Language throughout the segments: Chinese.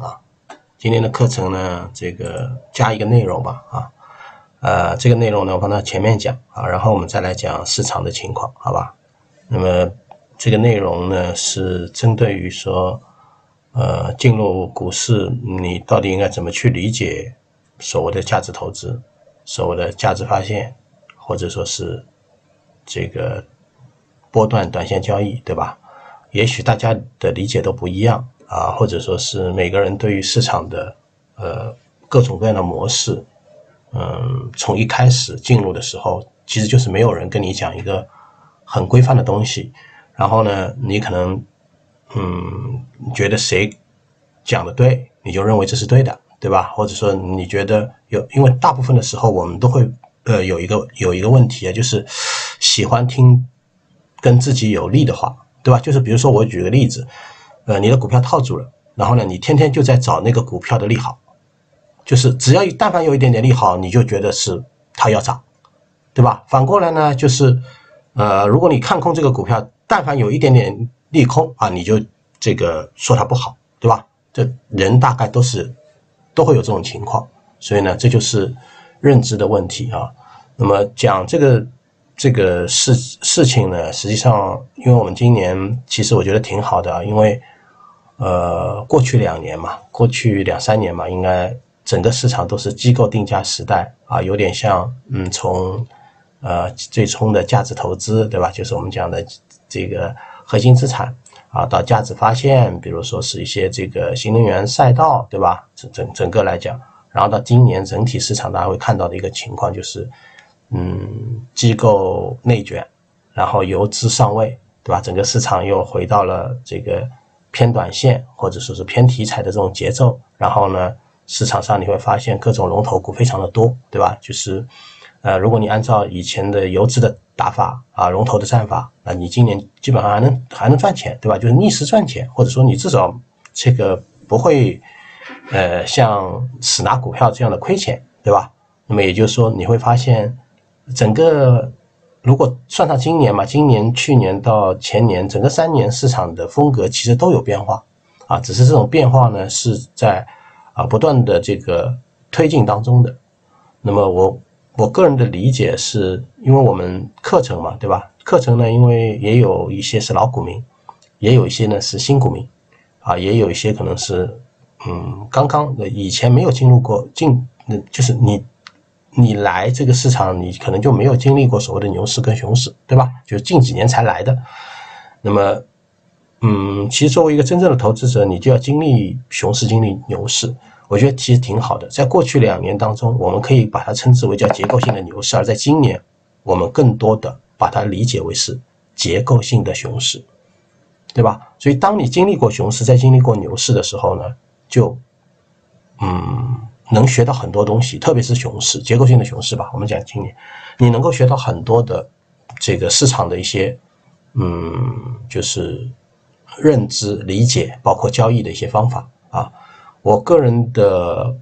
啊，今天的课程呢，这个加一个内容吧，这个内容呢，我放到前面讲啊，然后我们再来讲市场的情况，好吧？那么这个内容呢，是针对于说，进入股市，你到底应该怎么去理解所谓的价值投资、所谓的价值发现，或者说是这个波段短线交易，对吧？也许大家的理解都不一样。啊，或者说是每个人对于市场的各种各样的模式，从一开始进入的时候，其实就是没有人跟你讲一个很规范的东西，然后呢，你可能觉得谁讲的对，你就认为这是对的，对吧？或者说你觉得因为大部分的时候我们都会有一个问题啊，就是喜欢听跟自己有利的话，对吧？就是比如说我举个例子。你的股票套住了，然后呢，你天天就在找那个股票的利好，就是只要但凡有一点点利好，你就觉得是它要涨，对吧？反过来呢，就是如果你看空这个股票，但凡有一点点利空啊，你就这个说它不好，对吧？这人大概都会有这种情况，所以呢，这就是认知的问题啊。那么讲这个事情呢，实际上因为我们今年其实我觉得挺好的，因为。过去2-3年嘛，应该整个市场都是机构定价时代啊，有点像从最初的价值投资，对吧？就是我们讲的这个核心资产啊，到价值发现，比如说是一些这个新能源赛道，对吧？整个来讲，然后到今年整体市场大家会看到的一个情况就是，机构内卷，然后游资上位，对吧？整个市场又回到了这个。偏短线或者说是偏题材的这种节奏，然后呢，市场上你会发现各种龙头股非常的多，对吧？就是，如果你按照以前的游资的打法啊，龙头的战法，那你今年基本上还能赚钱，对吧？就是逆势赚钱，或者说你至少这个不会，像死拿股票这样的亏钱，对吧？那么也就是说你会发现，整个。如果算上今年嘛，今年、去年到前年，整个3年市场的风格其实都有变化，啊，只是这种变化呢是在不断的这个推进当中的。那么我个人的理解是，因为我们课程嘛，对吧？课程呢，因为也有一些是老股民，也有一些呢是新股民，啊，也有一些可能是刚以前没有进入过就是你来这个市场，你可能就没有经历过所谓的牛市跟熊市，对吧？就是近几年才来的。那么，其实作为一个真正的投资者，你就要经历熊市，经历牛市。我觉得其实挺好的。在过去2年当中，我们可以把它称之为叫结构性的牛市，而在今年，我们更多的把它理解为是结构性的熊市，对吧？所以，当你经历过熊市，再经历过牛市的时候呢，就，能学到很多东西，特别是熊市，结构性的熊市吧。我们讲今年，你能够学到很多的这个市场的一些，就是认知、理解，包括交易的一些方法啊。我个人的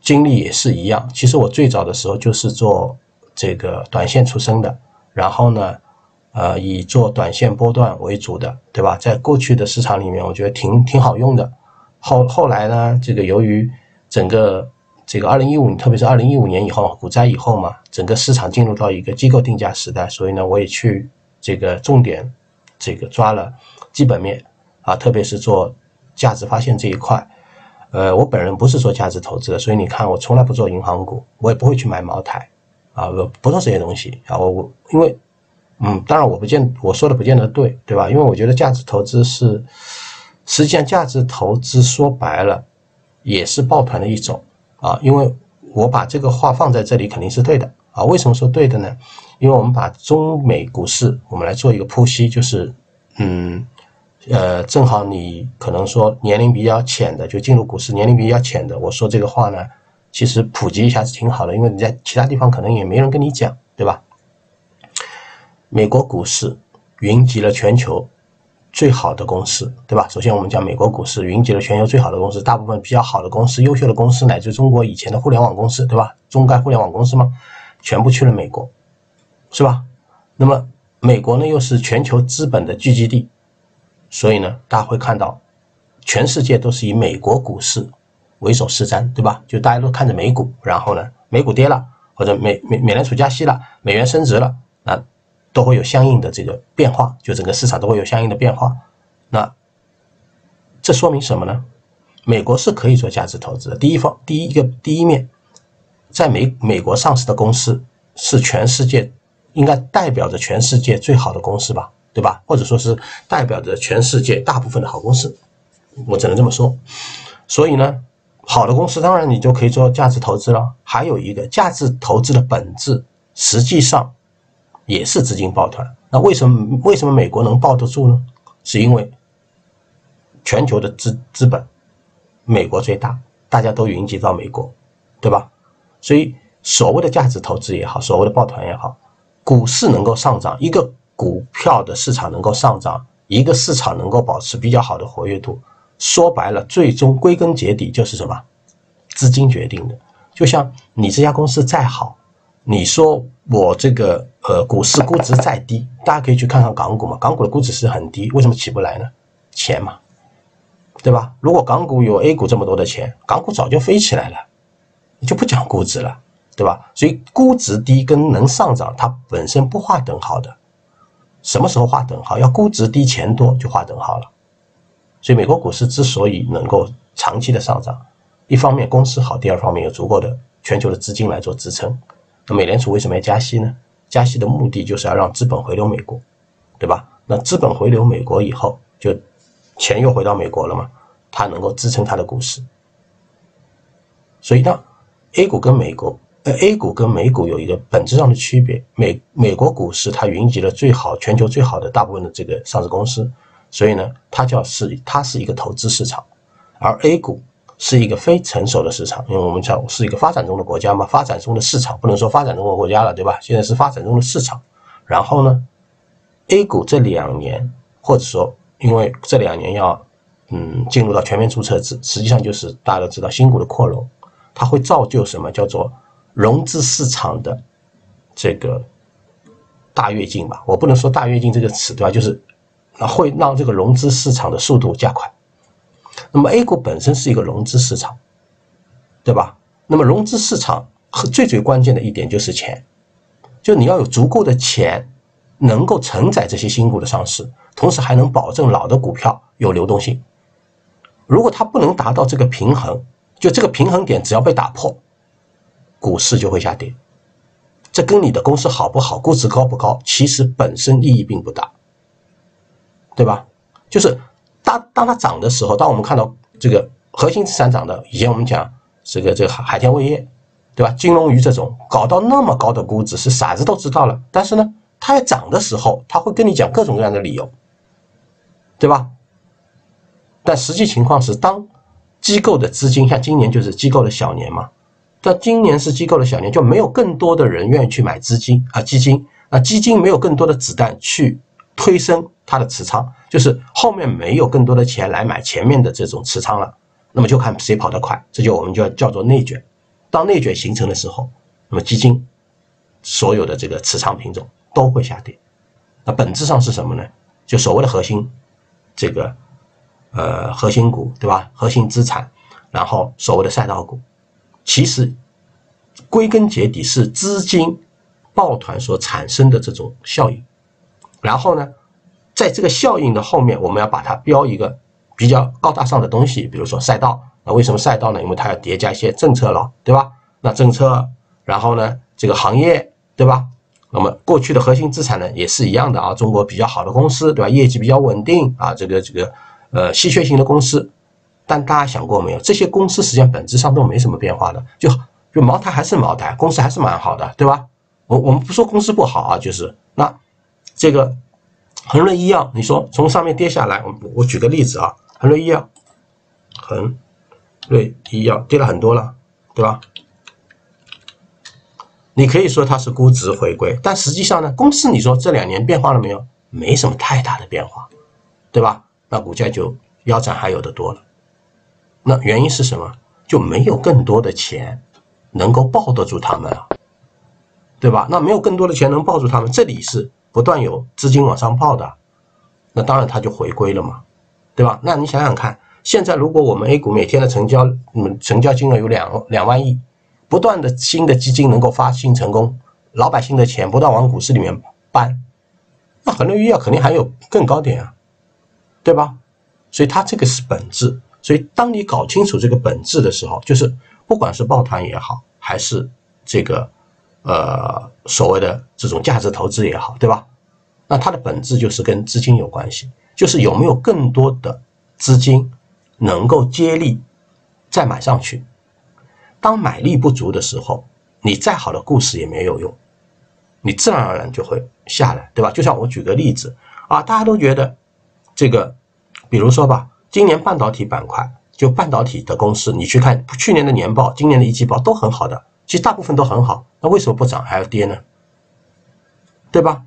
经历也是一样。其实我最早的时候就是做这个短线出身的，然后呢，以做短线波段为主的，对吧？在过去的市场里面，我觉得挺好用的。后来呢，这个由于整个这个2015，特别是2015年以后，股灾以后嘛，整个市场进入到一个机构定价时代，所以呢，我也去这个重点这个抓了基本面啊，特别是做价值发现这一块。我本人不是做价值投资的，所以你看我从来不做银行股，我也不会去买茅台啊，我不做这些东西啊。我因为当然我说的不见得对，对吧？因为我觉得价值投资是。实际上，价值投资说白了，也是抱团的一种啊。因为我把这个话放在这里肯定是对的啊。为什么说对的呢？因为我们把中美股市我们来做一个剖析，就是正好你可能说年龄比较浅的，就进入股市年龄比较浅的，我说这个话呢，其实普及一下是挺好的，因为你在其他地方可能也没人跟你讲，对吧？美国股市云集了全球。最好的公司，对吧？首先，我们讲美国股市云集了全球最好的公司，大部分比较好的公司、优秀的公司，乃至中国以前的互联网公司，对吧？中概互联网公司嘛，全部去了美国，是吧？那么美国呢，又是全球资本的聚集地，所以呢，大家会看到全世界都是以美国股市为首是瞻，对吧？就大家都看着美股，然后呢，美股跌了，或者美联储加息了，美元升值了，那都会有相应的这个变化，就整个市场都会有相应的变化。那这说明什么呢？美国是可以做价值投资的。第一面，在美国上市的公司是全世界应该代表着全世界最好的公司吧，对吧？或者说是代表着全世界大部分的好公司，我只能这么说。所以呢，好的公司当然你就可以做价值投资了。还有一个，价值投资的本质实际上也是资金抱团。那为什么美国能抱得住呢？是因为全球的资本，美国最大，大家都云集到美国，对吧？所以所谓的价值投资也好，所谓的抱团也好，股市能够上涨，一个股票的市场能够上涨，一个市场能够保持比较好的活跃度，说白了，最终归根结底就是什么？资金决定的。就像你这家公司再好，你说我这个股市估值再低，大家可以去看看港股嘛，港股的估值是很低，为什么起不来呢？钱嘛，对吧？如果港股有 A 股这么多的钱，港股早就飞起来了，你就不讲估值了，对吧？所以估值低跟能上涨它本身不划等号的。什么时候划等号？要估值低钱多就划等号了。所以美国股市之所以能够长期的上涨，一方面公司好，第二方面有足够的全球的资金来做支撑。那美联储为什么要加息呢？加息的目的就是要让资本回流美国，对吧？那资本回流美国以后，就钱又回到美国了嘛，它能够支撑它的股市。所以呢， A 股跟美股有一个本质上的区别，美国股市它云集了最好全球最好的大部分的这个上市公司。所以呢，它是一个投资市场，而 A 股是一个非成熟的市场，因为我们讲是一个发展中的国家嘛，发展中的市场不能说发展中的国家了，对吧？现在是发展中的市场。然后呢， A 股这2年，或者说因为这2年要进入到全面注册制，实际上就是大家都知道新股的扩容，它会造就什么叫做融资市场的这个大跃进吧？我不能说大跃进这个词，对吧？就是会让这个融资市场的速度加快。那么 A 股本身是一个融资市场，对吧？那么融资市场最关键的一点就是钱，就你要有足够的钱能够承载这些新股的上市，同时还能保证老的股票有流动性。如果它不能达到这个平衡，就这个平衡点只要被打破，股市就会下跌。这跟你的公司好不好，估值高不高，其实本身意义并不大，对吧？就是当它涨的时候，当我们看到这个核心资产涨的，以前我们讲这个海天味业，对吧？金龙鱼这种搞到那么高的估值，是傻子都知道了。但是呢，它要涨的时候，它会跟你讲各种各样的理由，对吧？但实际情况是，当机构的资金，像今年就是机构的小年嘛，但今年是机构的小年，就没有更多的人愿意去买基金，那基金没有更多的子弹去推升它的持仓，就是后面没有更多的钱来买前面的这种持仓了，那么就看谁跑得快，这就我们就叫做内卷。当内卷形成的时候，那么基金所有的这个持仓品种都会下跌。那本质上是什么呢？就所谓的核心股，对吧？核心资产，然后所谓的赛道股，其实归根结底是资金抱团所产生的这种效应。然后呢，在这个效应的后面，我们要把它标一个比较高大上的东西，比如说赛道。那为什么赛道呢？因为它要叠加一些政策了，对吧？那政策，然后呢，这个行业，对吧？那么过去的核心资产呢，也是一样的啊。中国比较好的公司，对吧？业绩比较稳定啊，稀缺型的公司。但大家想过没有？这些公司实际上本质上都没什么变化的，就茅台还是茅台，公司还是蛮好的，对吧？我们不说公司不好啊，就是那。这个恒瑞医药，你说从上面跌下来，我举个例子啊，恒瑞医药跌了很多了，对吧？你可以说它是估值回归，但实际上呢，公司你说这2年变化了没有？没什么太大的变化，对吧？那股价就腰斩还有的多了。那原因是什么？就没有更多的钱能够抱得住他们了，对吧？那没有更多的钱能抱住他们，这里是不断有资金往上报的，那当然它就回归了嘛，对吧？那你想想看，现在如果我们 A 股每天的成交金额有2万亿，不断的新的基金能够发行成功，老百姓的钱不断往股市里面搬，那恒隆医药肯定还有更高点啊，对吧？所以它这个是本质。所以当你搞清楚这个本质的时候，就是不管是抱团也好，还是这个所谓的这种价值投资也好，对吧？那它的本质就是跟资金有关系，就是有没有更多的资金能够接力再买上去。当买力不足的时候，你再好的故事也没有用，你自然而然就会下来，对吧？就像我举个例子啊，大家都觉得这个，比如说吧，今年半导体板块，就半导体的公司，你去看去年的年报、今年的一季报都很好的，其实大部分都很好，那为什么不涨还要跌呢？对吧？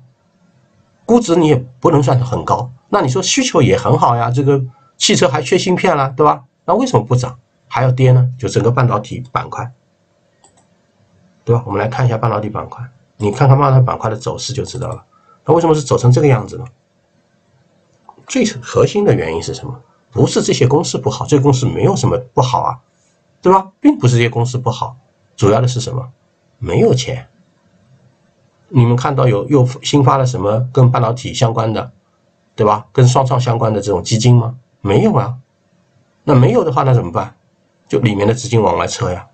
估值你也不能算很高，那你说需求也很好呀，这个汽车还缺芯片啦，对吧？那为什么不涨还要跌呢？就整个半导体板块，对吧？我们来看一下半导体板块，你看看半导体板块的走势就知道了。那为什么是走成这个样子呢？最核心的原因是什么？不是这些公司不好，这个公司没有什么不好啊，对吧？并不是这些公司不好，主要的是什么？没有钱。你们看到又新发了什么跟半导体相关的，对吧？跟双创相关的这种基金吗？没有啊。那没有的话，那怎么办？就里面的资金往外撤呀，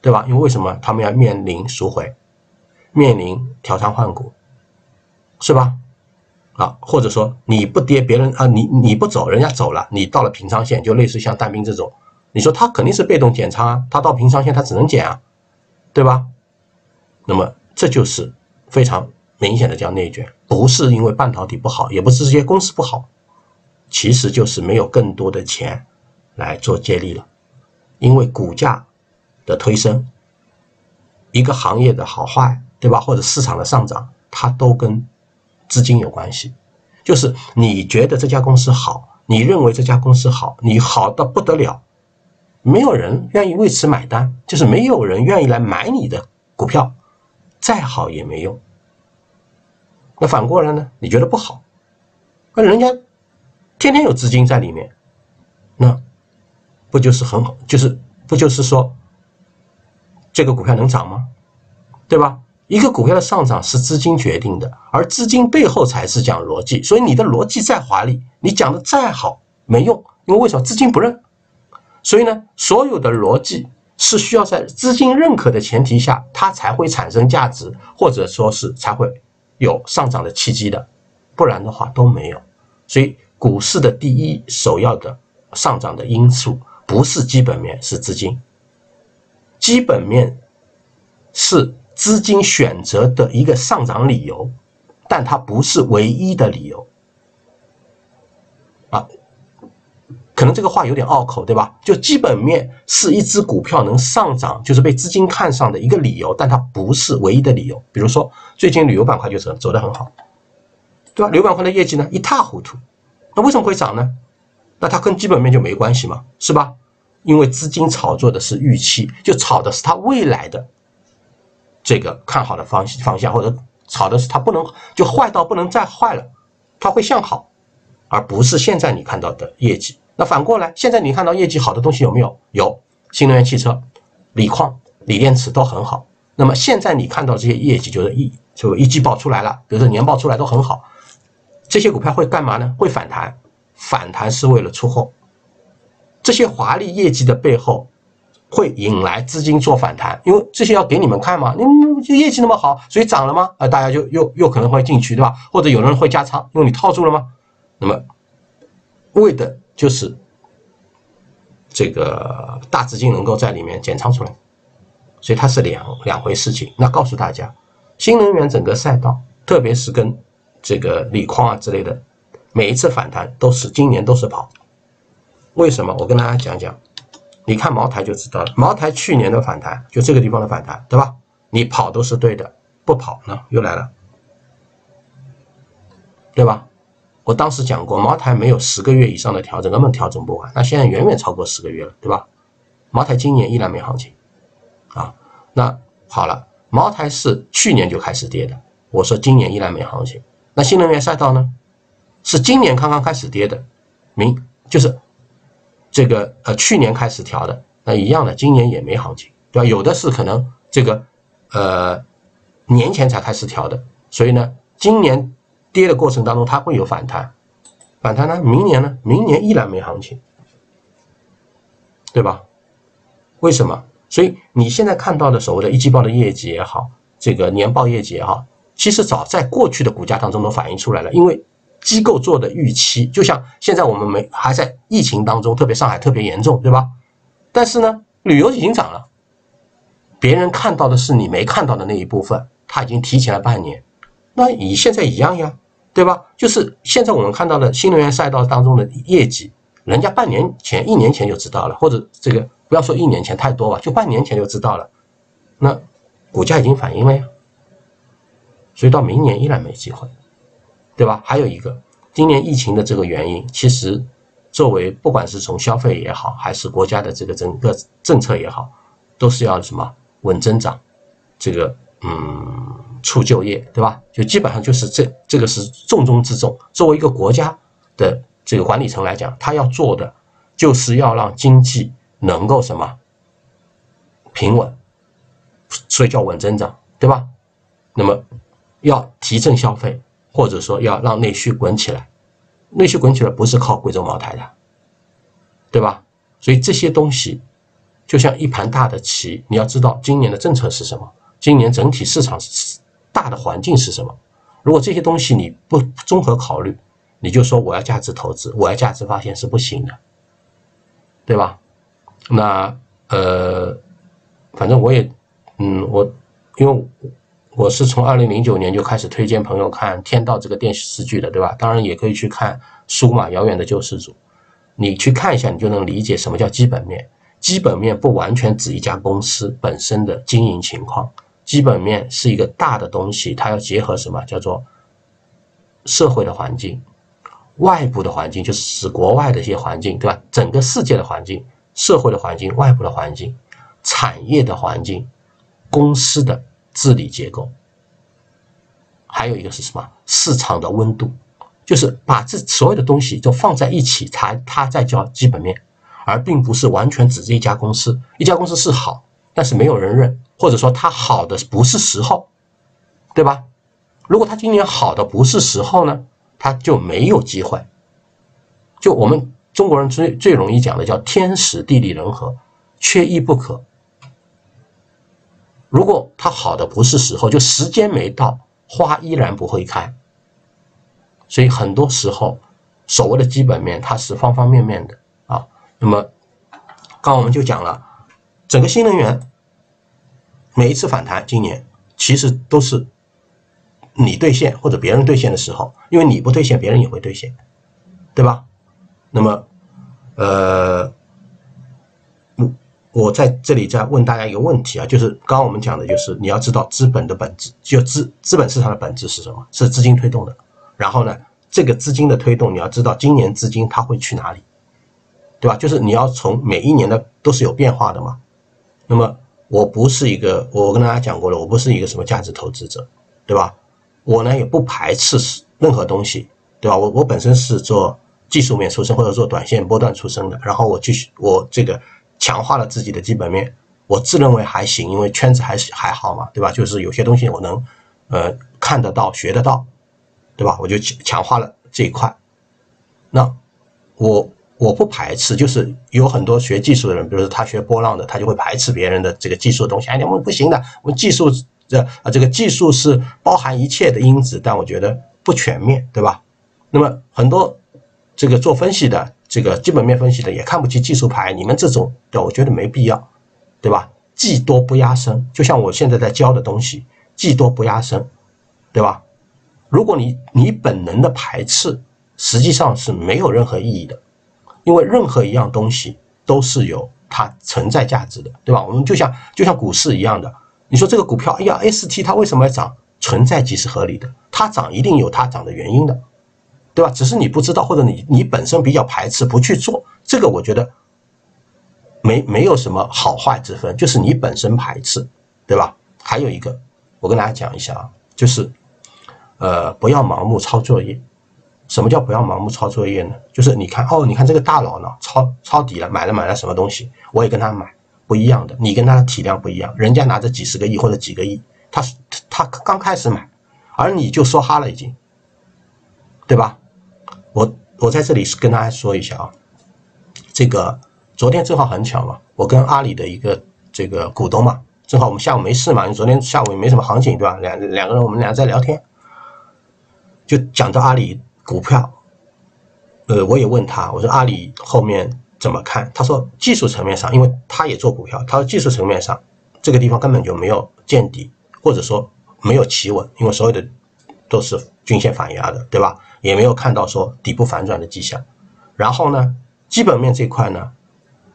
对吧？因为为什么他们要面临赎回，面临调仓换股，是吧？啊，或者说你不跌，别人啊，你不走，人家走了，你到了平仓线，就类似像但斌这种，你说他肯定是被动减仓啊，他到平仓线他只能减啊，对吧？那么这就是非常明显的叫内卷，不是因为半导体不好，也不是这些公司不好，其实就是没有更多的钱来做接力了，因为股价的推升，一个行业的好坏，对吧？或者市场的上涨，它都跟资金有关系，就是你觉得这家公司好，你认为这家公司好，你好到不得了，没有人愿意为此买单，就是没有人愿意来买你的股票，再好也没用。那反过来呢？你觉得不好，那人家天天有资金在里面，那不就是很好？不就是说这个股票能涨吗？对吧？一个股票的上涨是资金决定的，而资金背后才是讲逻辑，所以你的逻辑再华丽，你讲的再好没用，因为为什么？资金不认。所以呢，所有的逻辑是需要在资金认可的前提下，它才会产生价值，或者说是才会有上涨的契机的，不然的话都没有。所以股市的第一首要的上涨的因素不是基本面，是资金。基本面是资金选择的一个上涨理由，但它不是唯一的理由啊。可能这个话有点拗口，对吧？就基本面是一只股票能上涨，就是被资金看上的一个理由，但它不是唯一的理由。比如说最近旅游板块就走得很好，对吧？旅游板块的业绩呢一塌糊涂，那为什么会涨呢？那它跟基本面就没关系嘛，是吧？因为资金炒作的是预期，就炒的是它未来的这个看好的方向，或者炒的是它不能就坏到不能再坏了，它会向好，而不是现在你看到的业绩。那反过来，现在你看到业绩好的东西有没有？有，新能源汽车、锂矿、锂电池都很好。那么现在你看到这些业绩，就是一季报出来了，比如说年报出来都很好，这些股票会干嘛呢？会反弹，反弹是为了出货。这些华丽业绩的背后，会引来资金做反弹，因为这些要给你们看嘛，你业绩那么好，所以涨了吗？大家就又可能会进去，对吧？或者有人会加仓，因为你套住了吗？那么为的就是这个大资金能够在里面减仓出来，所以它是两回事情。那告诉大家，新能源整个赛道，特别是跟这个锂矿啊之类的，每一次反弹都是今年都是跑。为什么？我跟大家讲讲。你看茅台就知道了，茅台去年的反弹，就这个地方的反弹，对吧？你跑都是对的，不跑呢又来了，对吧？我当时讲过，茅台没有10个月以上的调整，根本调整不完。那现在远远超过10个月了，对吧？茅台今年依然没行情啊。那好了，茅台是去年就开始跌的，我说今年依然没行情。那新能源赛道呢，是今年刚刚开始跌的，就是这个去年开始调的，那一样的，今年也没行情，对吧？有的是可能这个年前才开始调的，所以呢，今年跌的过程当中它会有反弹，反弹呢，明年呢，明年依然没行情，对吧？为什么？所以你现在看到的所谓的一季报的业绩也好，这个年报业绩也好，其实早在过去的股价当中都反映出来了，因为机构做的预期，就像现在我们还在疫情当中，特别上海特别严重，对吧？但是呢，旅游已经涨了，别人看到的是你没看到的那一部分，它已经提前了半年，那你现在一样呀，对吧？就是现在我们看到的新能源赛道当中的业绩，人家半年前、一年前就知道了，或者这个不要说一年前太多吧，就半年前就知道了，那股价已经反映了呀，所以到明年依然没机会。对吧？还有一个，今年疫情的这个原因，其实作为不管是从消费也好，还是国家的这个整个政策也好，都是要什么稳增长，这个促就业，对吧？就基本上就是这个是重中之重。作为一个国家的这个管理层来讲，他要做的就是要让经济能够什么平稳，所以叫稳增长，对吧？那么要提振消费。或者说要让内需滚起来，内需滚起来不是靠贵州茅台的，对吧？所以这些东西就像一盘大的棋，你要知道今年的政策是什么，今年整体市场大的环境是什么。如果这些东西你不综合考虑，你就说我要价值投资，我要价值发现是不行的，对吧？那反正我也因为我是从2009年就开始推荐朋友看《天道》这个电视剧的，对吧？当然也可以去看书嘛，《遥远的救世主》，你去看一下，你就能理解什么叫基本面。基本面不完全指一家公司本身的经营情况，基本面是一个大的东西，它要结合什么叫做社会的环境、外部的环境，就是指国外的一些环境，对吧？整个世界的环境、社会的环境、外部的环境、产业的环境、公司的治理结构，还有一个是什么？市场的温度，就是把这所有的东西都放在一起，它再叫基本面，而并不是完全指着一家公司。一家公司是好，但是没有人认，或者说它好的不是时候，对吧？如果它今年好的不是时候呢，它就没有机会。就我们中国人最容易讲的叫天时地利人和，缺一不可。如果它好的不是时候，就时间没到，花依然不会开。所以很多时候，所谓的基本面，它是方方面面的啊。那么，刚我们就讲了，整个新能源每一次反弹，今年其实都是你兑现或者别人兑现的时候，因为你不兑现，别人也会兑现，对吧？那么，我在这里再问大家一个问题啊，就是刚刚我们讲的，就是你要知道资本的本质，就资本市场的本质是什么？是资金推动的。然后呢，这个资金的推动，你要知道今年资金它会去哪里，对吧？就是你要从每一年的都是有变化的嘛。那么我跟大家讲过了，我不是一个什么价值投资者，对吧？我呢也不排斥任何东西，对吧？我本身是做技术面出身或者做短线波段出身的，然后我这个。强化了自己的基本面，我自认为还行，因为圈子还好嘛，对吧？就是有些东西我能，看得到、学得到，对吧？我就强化了这一块。那我不排斥，就是有很多学技术的人，比如说他学波浪的，他就会排斥别人的这个技术的东西。哎，我们不行的，我们技术这个技术是包含一切的因子，但我觉得不全面，对吧？那么很多这个做分析的。这个基本面分析的也看不起技术牌，你们这种对我觉得没必要，对吧？技多不压身，就像我现在在教的东西，技多不压身，对吧？如果你本能的排斥，实际上是没有任何意义的，因为任何一样东西都是有它存在价值的，对吧？我们就像股市一样的，你说这个股票，哎呀 ST 它为什么要涨？存在即是合理的，它涨一定有它涨的原因的。对吧？只是你不知道，或者你本身比较排斥，不去做这个，我觉得没有什么好坏之分，就是你本身排斥，对吧？还有一个，我跟大家讲一下啊，就是不要盲目抄作业。什么叫不要盲目抄作业呢？就是你看哦，你看这个大佬呢，抄底了，买了什么东西，我也跟他买，不一样的，你跟他的体量不一样，人家拿着几十个亿或者几个亿，他刚开始买，而你就梭哈了已经，对吧？我在这里是跟大家说一下啊，这个昨天正好很巧嘛，我跟阿里的一个这个股东嘛，正好我们下午没事嘛，因为昨天下午也没什么行情，对吧？两个人我们俩在聊天，就讲到阿里股票，我也问他，我说阿里后面怎么看？他说技术层面上，因为他也做股票，他说技术层面上这个地方根本就没有见底，或者说没有企稳，因为所有的都是均线反压的，对吧？也没有看到说底部反转的迹象。然后呢，基本面这块呢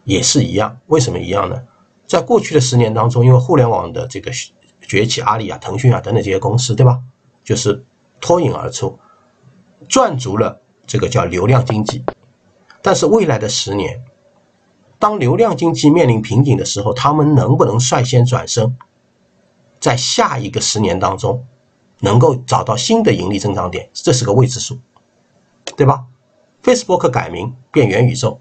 也是一样，为什么一样呢？在过去的10年当中，因为互联网的这个崛起，阿里啊、腾讯啊等等这些公司，对吧？就是脱颖而出，赚足了这个叫流量经济。但是未来的10年，当流量经济面临瓶颈的时候，他们能不能率先转身，在下一个10年当中能够找到新的盈利增长点，这是个未知数，对吧？ Facebook 改名变元宇宙，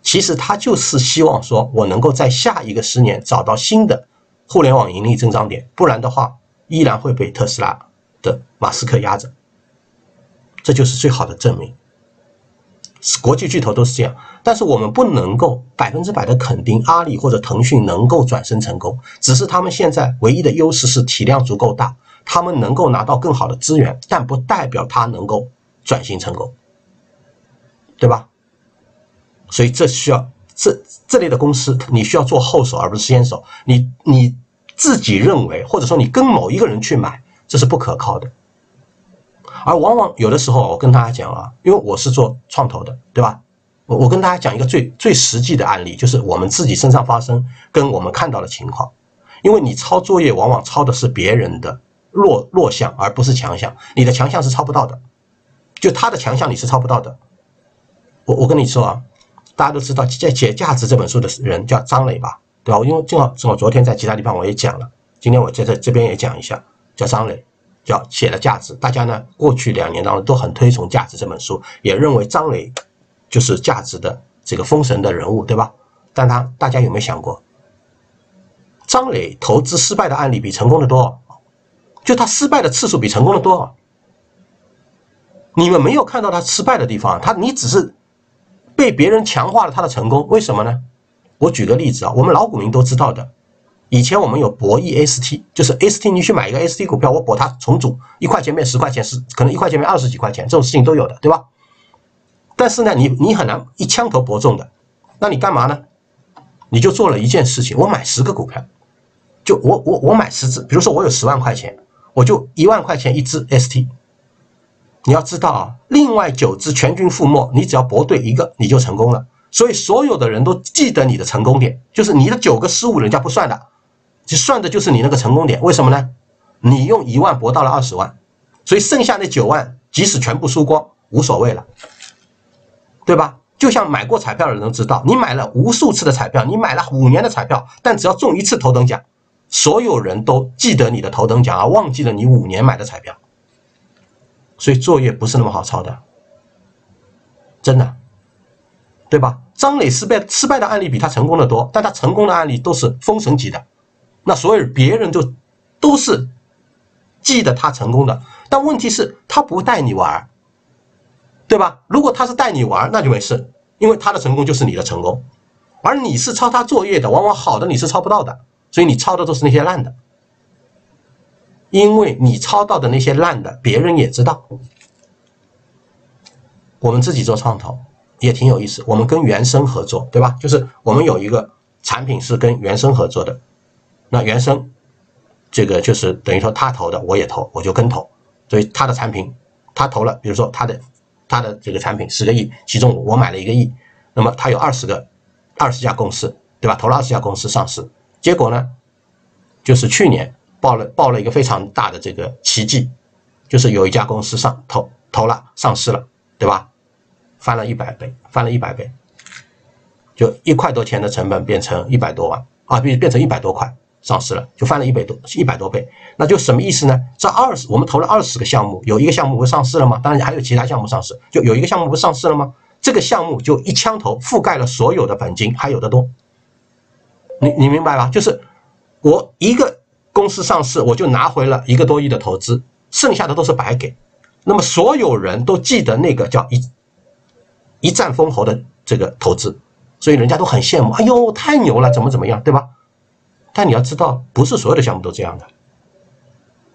其实他就是希望说我能够在下一个10年找到新的互联网盈利增长点，不然的话依然会被特斯拉的马斯克压着，这就是最好的证明。国际巨头都是这样，但是我们不能够100%的肯定阿里或者腾讯能够转身成功，只是他们现在唯一的优势是体量足够大，他们能够拿到更好的资源，但不代表他能够转型成功，对吧？所以这需要这类的公司，你需要做后手而不是先手。你自己认为，或者说你跟某一个人去买，这是不可靠的。而往往有的时候，我跟大家讲啊，因为我是做创投的，对吧？我跟大家讲一个最实际的案例，就是我们自己身上发生跟我们看到的情况。因为你抄作业，往往抄的是别人的弱项，而不是强项。你的强项是抄不到的，就他的强项你是抄不到的。我跟你说啊，大家都知道在写《价值》这本书的人叫张磊吧，对吧？因为正好昨天在其他地方我也讲了，今天我在这边也讲一下，叫张磊，叫写了《价值》。大家呢过去2年当中都很推崇《价值》这本书，也认为张磊就是《价值》的这个封神的人物，对吧？但大家有没有想过，张磊投资失败的案例比成功的多，就他失败的次数比成功的多。你们没有看到他失败的地方，你只是被别人强化了他的成功，为什么呢？我举个例子啊，我们老股民都知道的，以前我们有博弈 ST， 就是 ST 你去买一个 ST 股票，我博它重组，1块钱变10块钱，是可能1块钱变20几块钱，这种事情都有的，对吧？但是呢，你很难一枪头博中的，那你干嘛呢？你就做了一件事情，我买10个股票，就我买10只，比如说我有10万块钱，我就1万块钱一只 ST。你要知道啊，另外9只全军覆没，你只要博对一个，你就成功了。所以所有的人都记得你的成功点，就是你的9个失误人家不算的，就算的就是你那个成功点。为什么呢？你用1万博到了20万，所以剩下那9万即使全部输光无所谓了，对吧？就像买过彩票的人都知道，你买了无数次的彩票，你买了5年的彩票，但只要中1次头等奖，所有人都记得你的头等奖，而忘记了你5年买的彩票。所以作业不是那么好抄的，真的，对吧？张磊失败的案例比他成功的多，但他成功的案例都是封神级的，那所有别人就都是记得他成功的，但问题是他不带你玩，对吧？如果他是带你玩，那就没事，因为他的成功就是你的成功，而你是抄他作业的，往往好的你是抄不到的，所以你抄的都是那些烂的。因为你抄到的那些烂的，别人也知道。我们自己做创投也挺有意思，我们跟原生合作，对吧？就是我们有一个产品是跟原生合作的，那原生这个就是等于说他投的我也投，我就跟投，所以他的产品他投了，比如说他的这个产品10个亿，其中我买了1个亿，那么他有20家公司，对吧？投了20家公司上市，结果呢，就是去年。报了一个非常大的这个奇迹，就是有一家公司投了上市了，对吧？翻了100倍，就1块多钱的成本变成100多万啊，变成100多块，上市了，就翻了100多倍。那就什么意思呢？这我们投了20个项目，有一个项目不上市了吗？当然还有其他项目上市，就有一个项目不上市了吗？这个项目就一枪头覆盖了所有的本金，还有的多。你明白吧？就是我一个公司上市，我就拿回了1个多亿的投资，剩下的都是白给。那么所有人都记得那个叫一战封侯的这个投资，所以人家都很羡慕。哎呦，太牛了，怎么样，对吧？但你要知道，不是所有的项目都这样的，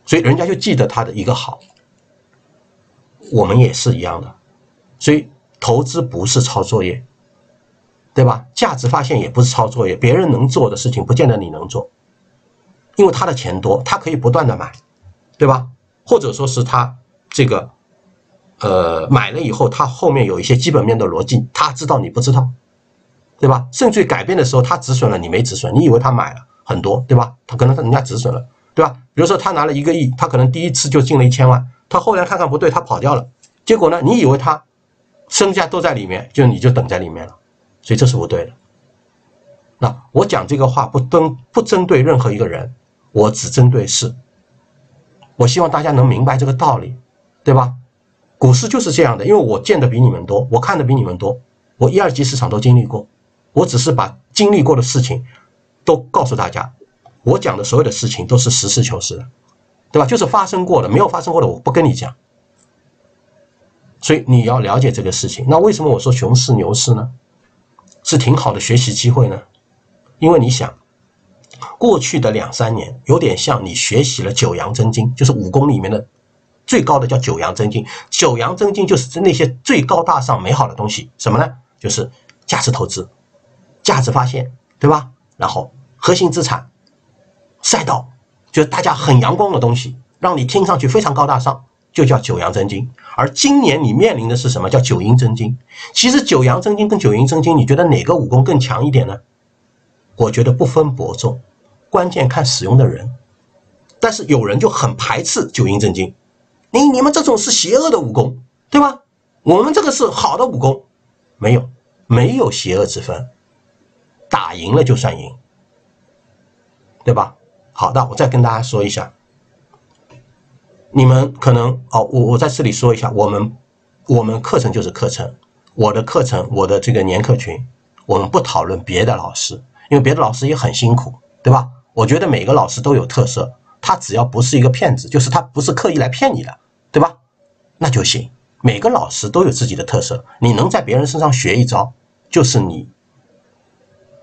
所以人家就记得他的一个好。我们也是一样的，所以投资不是抄作业，对吧？价值发现也不是抄作业，别人能做的事情不见得你能做，因为他的钱多，他可以不断的买，对吧？或者说是他这个买了以后，他后面有一些基本面的逻辑，他知道你不知道，对吧？甚至改变的时候，他止损了，你没止损，你以为他买了很多，对吧？他可能人家止损了，对吧？比如说他拿了1个亿，他可能第一次就进了1000万，他后来看看不对，他跑掉了，结果呢，你以为他身家都在里面，你就等在里面了，所以这是不对的。那我讲这个话不针对任何一个人，我只针对事。我希望大家能明白这个道理，对吧？股市就是这样的，因为我见的比你们多，我看的比你们多，我1、2级市场都经历过，我只是把经历过的事情都告诉大家，我讲的所有的事情都是实事求是的，对吧？就是发生过的，没有发生过的我不跟你讲。所以你要了解这个事情。那为什么我说熊市牛市呢？是挺好的学习机会呢？因为你想，过去的2、3年有点像你学习了九阳真经，就是武功里面的最高的叫九阳真经。九阳真经就是那些最高大上美好的东西，什么呢？就是价值投资、价值发现，对吧？然后核心资产、赛道，就是大家很阳光的东西，让你听上去非常高大上，就叫九阳真经。而今年你面临的是什么？叫九阴真经。其实九阳真经跟九阴真经，你觉得哪个武功更强一点呢？我觉得不分伯仲，关键看使用的人。但是有人就很排斥九阴真经，你们这种是邪恶的武功，对吧？我们这个是好的武功。没有邪恶之分，打赢了就算赢，对吧？好的，我再跟大家说一下，你们可能我在这里说一下，我们课程就是课程，我的课程，我的这个年课群，我们不讨论别的老师，因为别的老师也很辛苦，对吧？我觉得每个老师都有特色，他只要不是一个骗子，就是他不是刻意来骗你的，对吧？那就行。每个老师都有自己的特色，你能在别人身上学一招，就是你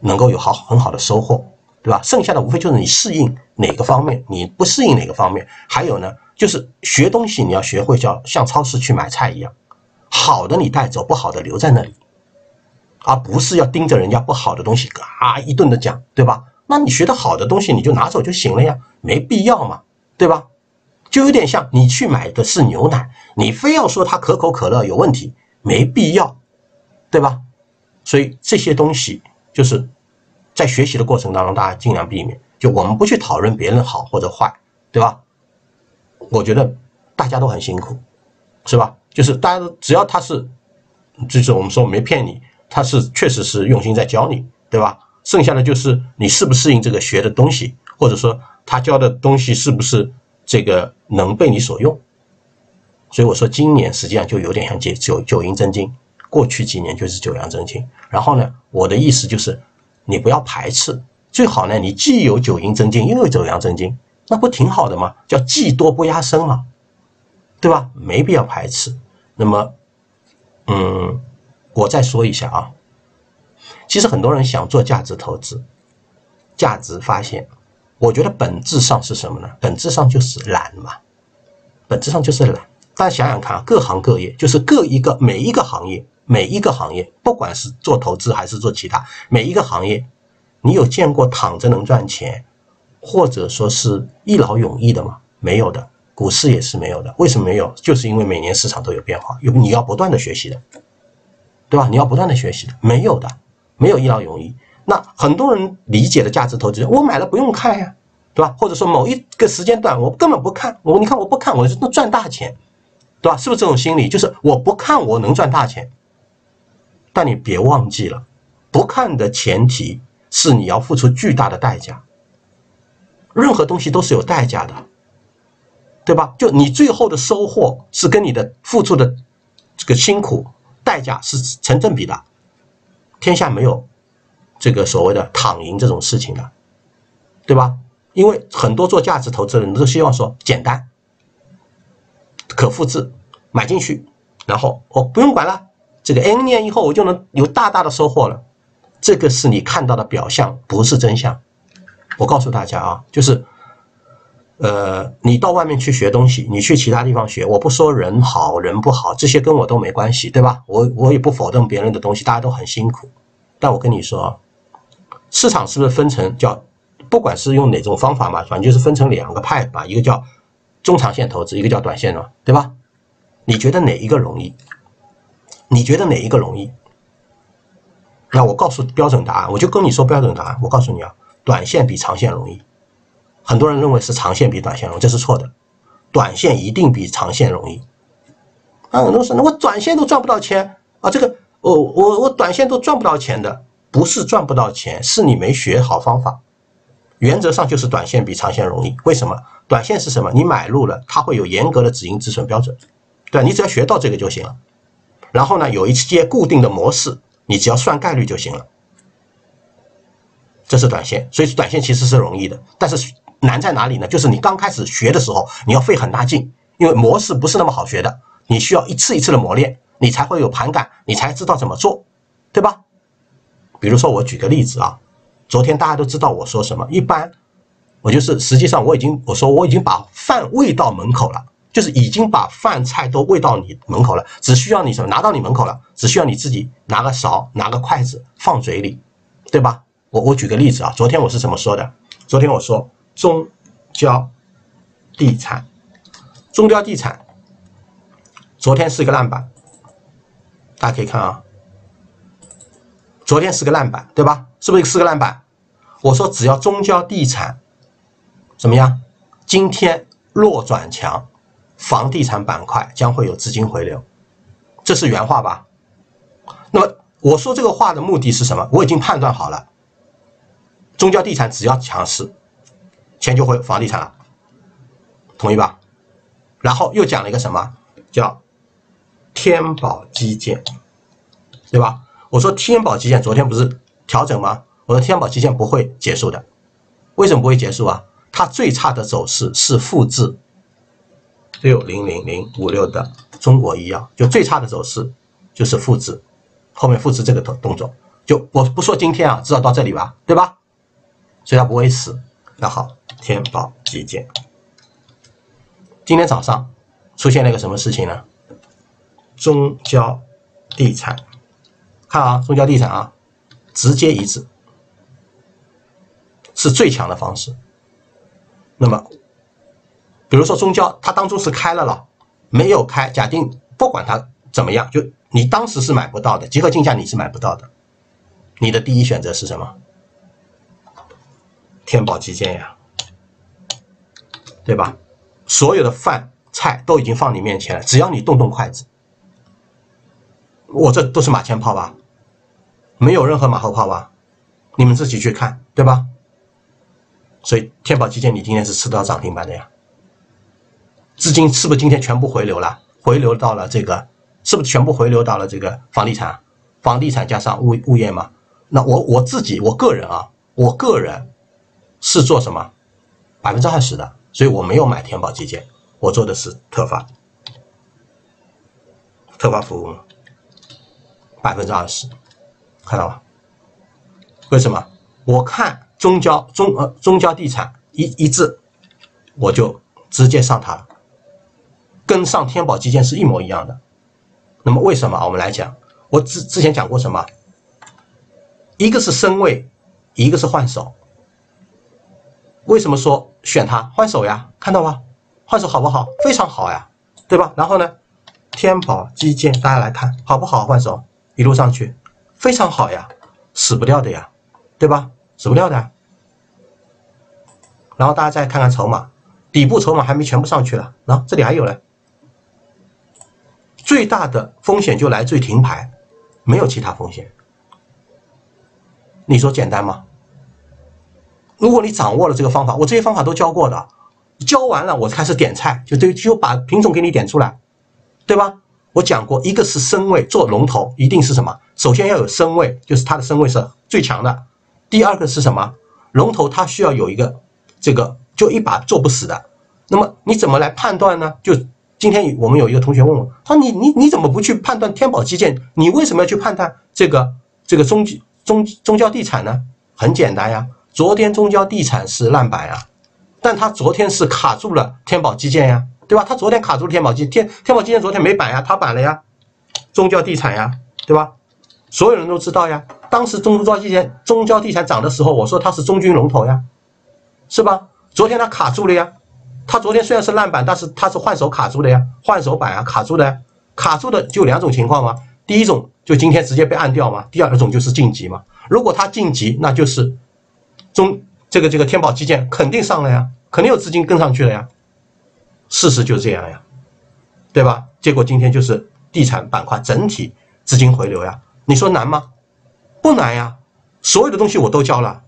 能够有很好的收获，对吧？剩下的无非就是你适应哪个方面，你不适应哪个方面。还有呢，就是学东西你要学会像超市去买菜一样，好的你带走，不好的留在那里，而不是要盯着人家不好的东西一顿的讲，对吧？那你学的好的东西你就拿走就行了呀，没必要嘛，对吧？就有点像你去买的是牛奶，你非要说它可口可乐有问题，没必要，对吧？所以这些东西就是在学习的过程当中，大家尽量避免。就我们不去讨论别人好或者坏，对吧？我觉得大家都很辛苦，是吧？就是大家只要他是，就是我们说我没骗你，他是确实是用心在教你，对吧？剩下的就是你适不适应这个学的东西，或者说他教的东西是不是这个能被你所用。所以我说今年实际上就有点像九阴真经，过去几年就是九阳真经。然后呢，我的意思就是你不要排斥，最好呢你既有九阴真经又有九阳真经，那不挺好的吗？叫技多不压身嘛，对吧？没必要排斥。那么我再说一下啊，其实很多人想做价值投资、价值发现，我觉得本质上是什么呢？本质上就是懒嘛，本质上就是懒。大家想想看啊，各行各业，就是每一个行业，不管是做投资还是做其他，每一个行业，你有见过躺着能赚钱，或者说是一劳永逸的吗？没有的，股市也是没有的。为什么没有？就是因为每年市场都有变化，你要不断的学习的，对吧？你要不断的学习的，没有的。没有一劳永逸。那很多人理解的价值投资，我买了不用看呀，对吧？或者说某一个时间段我根本不看，我不看我就能赚大钱，对吧？是不是这种心理？就是我不看我能赚大钱。但你别忘记了，不看的前提是你要付出巨大的代价，任何东西都是有代价的，对吧？就你最后的收获是跟你的付出的这个辛苦代价是成正比的。天下没有这个所谓的躺赢这种事情的，对吧？因为很多做价值投资的人都希望说简单、可复制，买进去，然后我不用管了，这个 N 年以后我就能有大大的收获了。这个是你看到的表象，不是真相。我告诉大家啊，就是，你到外面去学东西，你去其他地方学，我不说人好人不好，这些跟我都没关系，对吧？我也不否认别人的东西，大家都很辛苦。但我跟你说，市场是不是分成叫，不管是用哪种方法嘛，反正就是分成两个派吧，一个叫中长线投资，一个叫短线嘛，对吧？你觉得哪一个容易？你觉得哪一个容易？那我告诉标准答案，我就跟你说标准答案。我告诉你啊，短线比长线容易，很多人认为是长线比短线容易，这是错的。短线一定比长线容易。啊，很多人说，那我短线都赚不到钱啊，这个我短线都赚不到钱的，不是赚不到钱，是你没学好方法。原则上就是短线比长线容易。为什么？短线是什么？你买入了，它会有严格的止盈止损标准，对吧？你只要学到这个就行了。然后呢，有一些固定的模式，你只要算概率就行了。这是短线，所以短线其实是容易的，但是难在哪里呢？就是你刚开始学的时候，你要费很大劲，因为模式不是那么好学的，你需要一次一次的磨练，你才会有盘感，你才知道怎么做，对吧？比如说我举个例子啊，昨天大家都知道我说什么，一般我就是实际上我已经把饭喂到门口了，就是已经把饭菜都喂到你门口了，只需要你什么拿到你门口了，只需要你自己拿个勺拿个筷子放嘴里，对吧？我举个例子啊，昨天我是怎么说的？昨天我说中交地产，中交地产昨天是个烂板，大家可以看啊，昨天是个烂板，对吧？是不是是个烂板？我说只要中交地产怎么样，今天弱转强，房地产板块将会有资金回流，这是原话吧？那么我说这个话的目的是什么？我已经判断好了。中交地产只要强势，钱就回房地产了，同意吧？然后又讲了一个什么叫天宝基建，对吧？我说天宝基建昨天不是调整吗？我说天宝基建不会结束的，为什么不会结束啊？它最差的走势是复制60056的中国医药，就最差的走势就是复制，后面复制这个动作，就我不说今天啊，至少到这里吧，对吧？所以它不会死。那好，天宝基建今天早上出现了一个什么事情呢？中交地产看啊，中交地产啊，直接一致是最强的方式。那么比如说中交它当初是开了没有开，假定不管它怎么样，就你当时是买不到的，集合竞价你是买不到的，你的第一选择是什么？天宝基建呀，对吧？所有的饭菜都已经放你面前了，只要你动动筷子，我这都是马前炮吧，没有任何马后炮吧，你们自己去看，对吧？所以天宝基建你今天是吃到涨停板的呀，资金是不是今天全部回流了？回流到了这个，是不是全部回流到了这个房地产？房地产加上物业嘛？那我自己我个人。是做什么20%的，所以我没有买天宝基建，我做的是特发服务20%，看到吧？为什么？我看中交地产一致，我就直接上它了，跟上天宝基建是一模一样的。那么为什么？我们来讲，我之前讲过什么？一个是身位，一个是换手。为什么说选它？换手呀，看到吧？换手好不好？非常好呀，对吧？然后呢，天宝基建大家来看好不好？换手一路上去非常好呀，死不掉的呀，对吧？死不掉的。然后大家再看看筹码，底部筹码还没全部上去了，然后这里还有嘞。最大的风险就来自于停牌，没有其他风险，你说简单吗？如果你掌握了这个方法，我这些方法都教过的，教完了我开始点菜，就把品种给你点出来，对吧？我讲过，一个是身位，做龙头一定是什么？首先要有身位，就是它的身位是最强的。第二个是什么？龙头它需要有一个这个就一把做不死的。那么你怎么来判断呢？就今天我们有一个同学问我，他说你怎么不去判断天宝基建？你为什么要去判断这个中交地产呢？很简单呀。 昨天中交地产是烂板啊，但他昨天是卡住了天宝基建呀，对吧？他昨天卡住了天宝基建昨天没板呀，他板了呀，中交地产呀，对吧？所有人都知道呀。当时中交地产涨的时候，我说它是中军龙头呀，是吧？昨天它卡住了呀，它昨天虽然是烂板，但是它是换手卡住的呀，换手板啊卡住的呀，卡住的就两种情况嘛，第一种就今天直接被按掉嘛，第二种就是晋级嘛。如果它晋级，那就是 这个天宝基建肯定上了呀，肯定有资金跟上去了呀，事实就这样呀，对吧？结果今天就是地产板块整体资金回流呀，你说难吗？不难呀，所有的东西我都教了，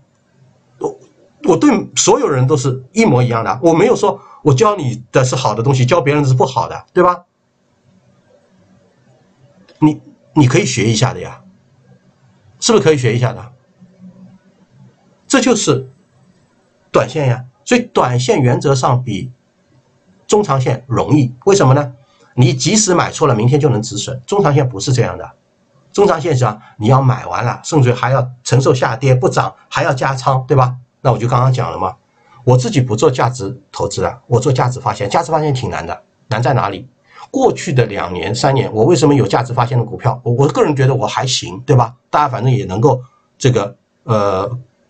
我对所有人都是一模一样的，我没有说我教你的是好的东西，教别人的是不好的，对吧？你可以学一下的呀，是不是可以学一下的？ 这就是短线呀，所以短线原则上比中长线容易，为什么呢？你即使买错了，明天就能止损。中长线不是这样的，中长线上你要买完了，甚至还要承受下跌不涨，还要加仓，对吧？那我就刚刚讲了嘛，我自己不做价值投资啊，我做价值发现，价值发现挺难的，难在哪里？过去的2年、3年，我为什么有价值发现的股票？我个人觉得我还行，对吧？大家反正也能够这个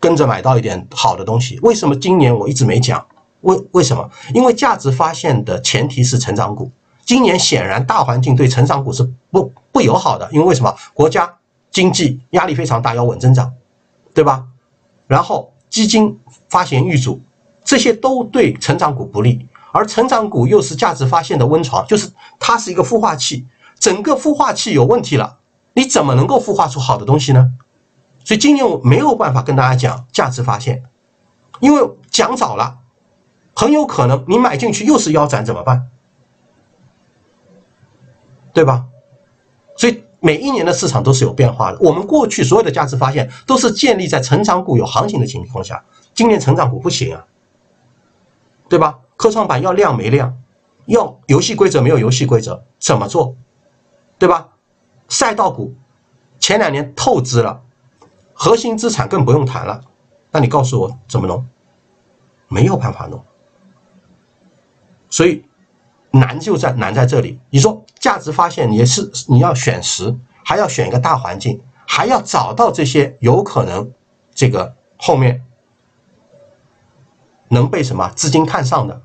跟着买到一点好的东西，为什么今年我一直没讲？为什么？因为价值发现的前提是成长股，今年显然大环境对成长股是不友好的，因为为什么？国家经济压力非常大，要稳增长，对吧？然后基金发行遇阻，这些都对成长股不利，而成长股又是价值发现的温床，就是它是一个孵化器，整个孵化器有问题了，你怎么能够孵化出好的东西呢？ 所以今年我没有办法跟大家讲价值发现，因为讲早了，很有可能你买进去又是腰斩，怎么办？对吧？所以每一年的市场都是有变化的。我们过去所有的价值发现都是建立在成长股有行情的情况下，今年成长股不行啊，对吧？科创板要量没量，要游戏规则没有游戏规则，怎么做？对吧？赛道股前2年透支了。 核心资产更不用谈了，那你告诉我怎么弄？没有办法弄，所以难在这里。你说价值发现也是你要选时，还要选一个大环境，还要找到这些有可能这个后面能被什么资金看上的。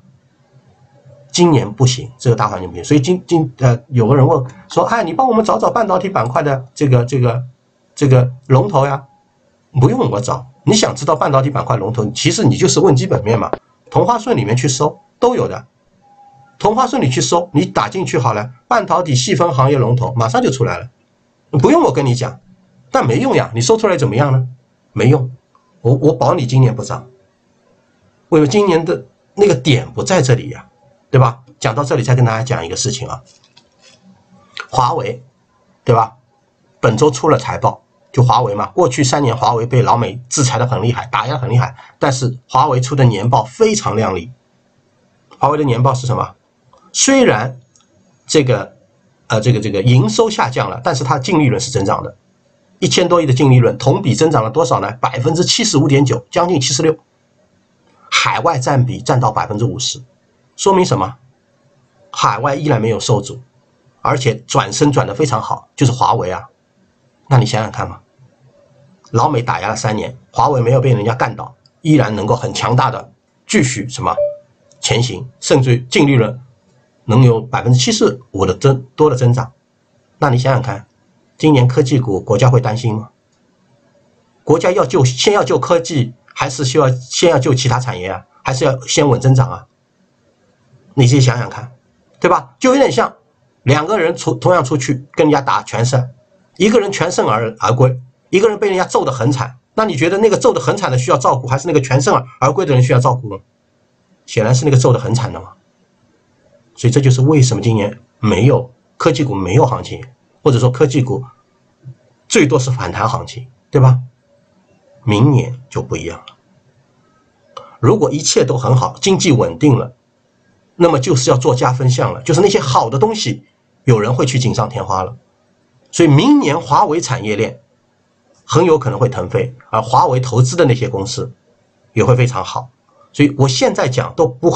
今年不行，这个大环境不行，所以有个人问说，哎，你帮我们找找半导体板块的这个龙头呀。 不用我找，你想知道半导体板块龙头，其实你就是问基本面嘛。同花顺里面去搜都有的，同花顺你去搜，你打进去好了，半导体细分行业龙头马上就出来了，不用我跟你讲，但没用呀，你搜出来怎么样呢？没用，我保你今年不涨，为了今年的那个点不在这里呀，对吧？讲到这里再跟大家讲一个事情啊，华为，对吧？本周出了财报。 就华为嘛，过去3年华为被老美制裁的很厉害，打压的很厉害，但是华为出的年报非常亮丽。华为的年报是什么？虽然这个营收下降了，但是它净利润是增长的，1000多亿的净利润，同比增长了多少呢？75.9%，将近76%。海外占比占到50%，说明什么？海外依然没有受阻，而且转身转得非常好，就是华为啊。那你想想看嘛。 老美打压了3年，华为没有被人家干倒，依然能够很强大的继续什么前行，甚至净利润能有75%的增长。那你想想看，今年科技股国家会担心吗？国家要救，先要救科技，还是需要先要救其他产业啊？还是要先稳增长啊？你自己想想看，对吧？就有点像2个人同样出去跟人家打全胜，一个人全胜而归。 一个人被人家揍得很惨，那你觉得那个揍得很惨的需要照顾，还是那个全身而归的人需要照顾呢？显然是那个揍得很惨的嘛。所以这就是为什么今年没有科技股没有行情，或者说科技股最多是反弹行情，对吧？明年就不一样了。如果一切都很好，经济稳定了，那么就是要做加分项了，就是那些好的东西，有人会去锦上添花了。所以明年华为产业链很有可能会腾飞，而华为投资的那些公司也会非常好。所以我现在讲都不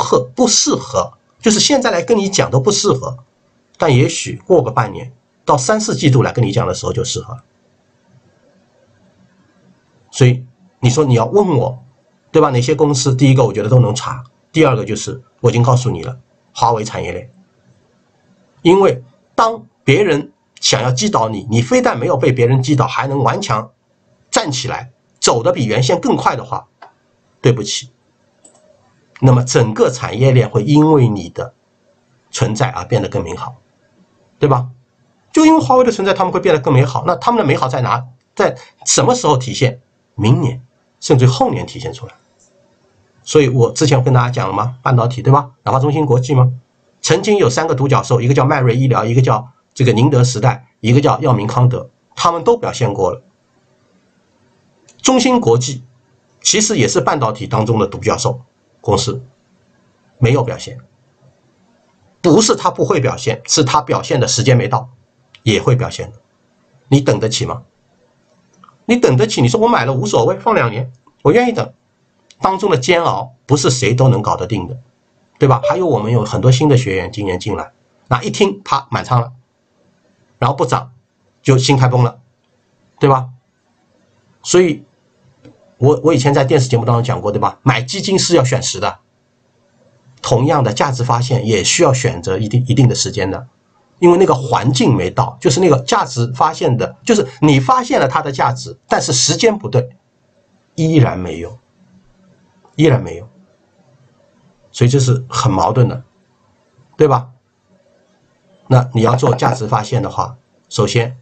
适合，就是现在来跟你讲都不适合，但也许过个半年到3、4季度来跟你讲的时候就适合了。所以你说你要问我，对吧？哪些公司？第一个我觉得都能查，第二个就是我已经告诉你了，华为产业链。因为当别人想要击倒你，你非但没有被别人击倒，还能顽强站起来，走得比原先更快的话，对不起，那么整个产业链会因为你的存在而变得更美好，对吧？就因为华为的存在，他们会变得更美好。那他们的美好在哪？在什么时候体现？明年，甚至后年体现出来。所以我之前跟大家讲了吗？半导体，对吧？哪怕中芯国际吗？曾经有3个独角兽，一个叫迈瑞医疗，一个叫这个宁德时代，一个叫药明康德，他们都表现过了。中芯国际其实也是半导体当中的独角兽公司，没有表现。不是他不会表现，是他表现的时间没到，也会表现的。你等得起吗？你等得起？你说我买了无所谓，放2年，我愿意等。当中的煎熬不是谁都能搞得定的，对吧？还有我们有很多新的学员今年进来，那一听他满仓了，然后不涨就心态崩了，对吧？所以我以前在电视节目当中讲过，对吧？买基金是要选时的，同样的价值发现也需要选择一定的时间的，因为那个环境没到，就是那个价值发现的，就是你发现了它的价值，但是时间不对，依然没有，所以这是很矛盾的，对吧？那你要做价值发现的话，首先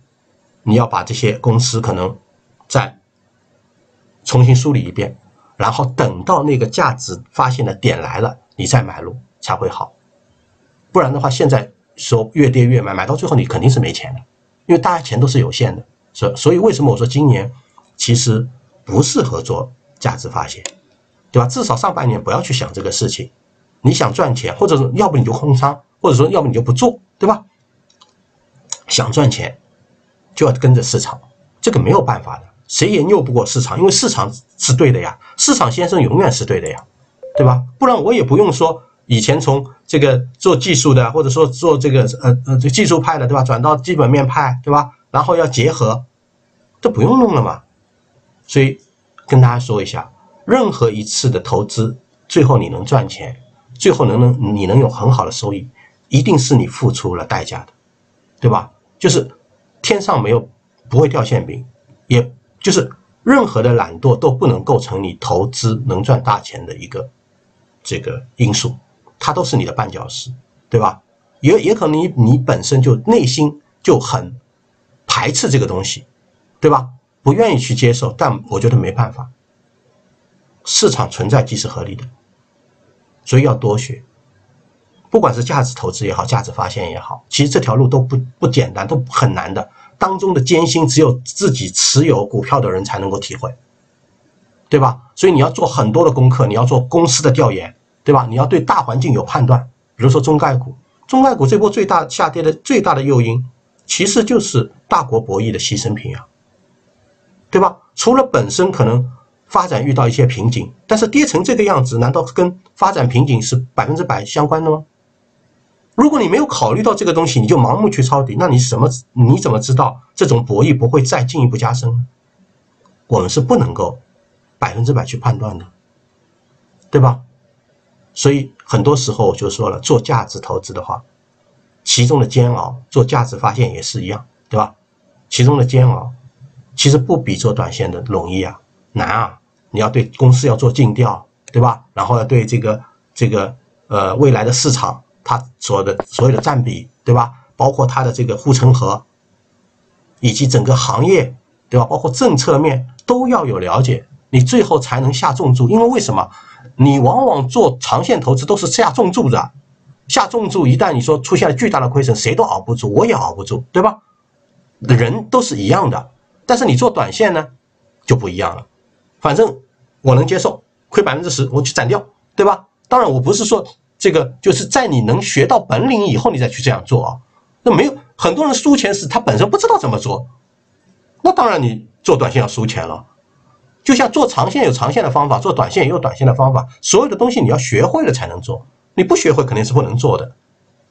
你要把这些公司可能再重新梳理一遍，然后等到那个价值发现的点来了，你再买入才会好。不然的话，现在说越跌越买，买到最后你肯定是没钱的，因为大家钱都是有限的。所以为什么我说今年其实不适合做价值发现，对吧？至少上半年不要去想这个事情。你想赚钱，或者说要不你就空仓，或者说要不你就不做，对吧？想赚钱就要跟着市场，这个没有办法的，谁也拗不过市场，因为市场是对的呀，市场先生永远是对的呀，对吧？不然我也不用说以前从这个做技术的，或者说做这个技术派的，对吧？转到基本面派，对吧？然后要结合，都不用弄了嘛。所以跟大家说一下，任何一次的投资，最后你能赚钱，最后你能有很好的收益，一定是你付出了代价的，对吧？就是天上不会掉馅饼，也就是任何的懒惰都不能构成你投资能赚大钱的一个这个因素，它都是你的绊脚石，对吧？也可能你本身就内心就很排斥这个东西，对吧？不愿意去接受，但我觉得没办法。市场存在即是合理的，所以要多学，不管是价值投资也好，价值发现也好，其实这条路都不简单，都很难的，当中的艰辛只有自己持有股票的人才能够体会，对吧？所以你要做很多的功课，你要做公司的调研，对吧？你要对大环境有判断。比如说中概股这波最大下跌的最大的诱因，其实就是大国博弈的牺牲品啊，对吧？除了本身可能发展遇到一些瓶颈，但是跌成这个样子，难道跟发展瓶颈是100%相关的吗？如果你没有考虑到这个东西，你就盲目去抄底，那你怎么知道这种博弈不会再进一步加深呢？我们是不能够100%去判断的，对吧？所以很多时候我就说了，做价值投资的话，其中的煎熬，做价值发现也是一样，对吧？其中的煎熬其实不比做短线的容易啊，难啊！你要对公司要做尽调，对吧？然后要对这个未来的市场，它所有的占比，对吧？包括它的这个护城河，以及整个行业，对吧？包括政策面，都要有了解，你最后才能下重注。因为为什么？你往往做长线投资都是下重注的，下重注一旦你说出现了巨大的亏损，谁都熬不住，我也熬不住，对吧？人都是一样的。但是你做短线呢，就不一样了。反正我能接受亏 10%， 我去斩掉，对吧？当然，我不是说这个就是在你能学到本领以后，你再去这样做啊。那没有很多人输钱是他本身不知道怎么做，那当然你做短线要输钱了。就像做长线有长线的方法，做短线也有短线的方法，所有的东西你要学会了才能做，你不学会肯定是不能做的，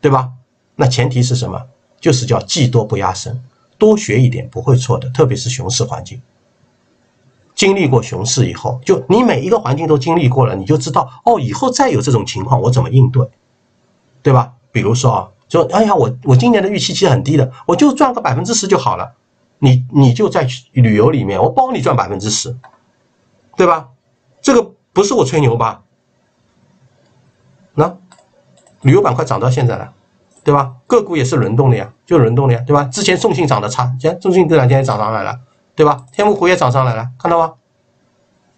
对吧？那前提是什么？就是叫技多不压身，多学一点不会错的。特别是熊市环境，经历过熊市以后，就你每一个环境都经历过了，你就知道哦，以后再有这种情况我怎么应对，对吧？比如说啊，说哎呀，我今年的预期其实很低的，我就赚个10%就好了，你就在旅游里面，我帮你赚10%。对吧？这个不是我吹牛吧？那旅游板块涨到现在了，对吧？个股也是轮动的呀，就轮动的呀，对吧？之前中信涨得差，现在中信这两天也涨上来了，对吧？天目湖也涨上来了，看到吗？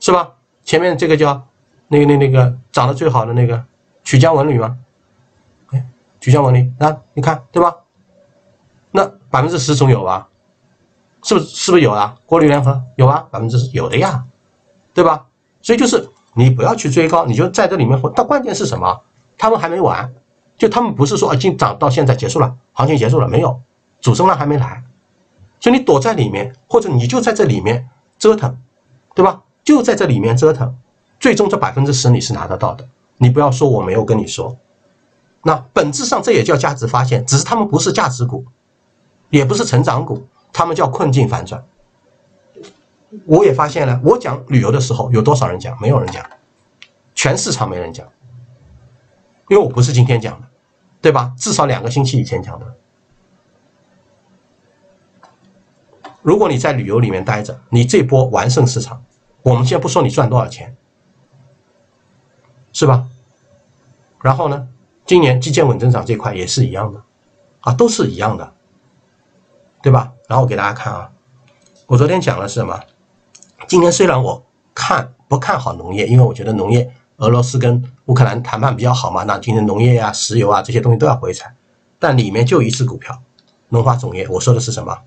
是吧？前面这个叫那个涨得最好的那个曲江文旅吗？哎，曲江文旅啊，你看对吧？那10%总有吧？是不是有啊？国旅联合有啊，有的呀。对吧？所以就是你不要去追高，你就在这里面活。但关键是什么？他们还没完，就他们不是说啊，今涨到现在结束了，行情结束了没有？主升浪还没来，所以你躲在里面，或者你就在这里面折腾，对吧？就在这里面折腾，最终这10%你是拿得到的。你不要说我没有跟你说，那本质上这也叫价值发现，只是他们不是价值股，也不是成长股，他们叫困境反转。我也发现了，我讲旅游的时候有多少人讲？没有人讲，全市场没人讲，因为我不是今天讲的，对吧？至少2个星期以前讲的。如果你在旅游里面待着，你这波完胜市场，我们先不说你赚多少钱，是吧？然后呢，今年基建稳增长这块也是一样的，啊，都是一样的，对吧？然后我给大家看啊，我昨天讲的是什么？今年虽然我不看好农业，因为我觉得农业俄罗斯跟乌克兰谈判比较好嘛，那今天农业呀、石油啊这些东西都要回踩，但里面就一只股票，农华总业，我说的是什么？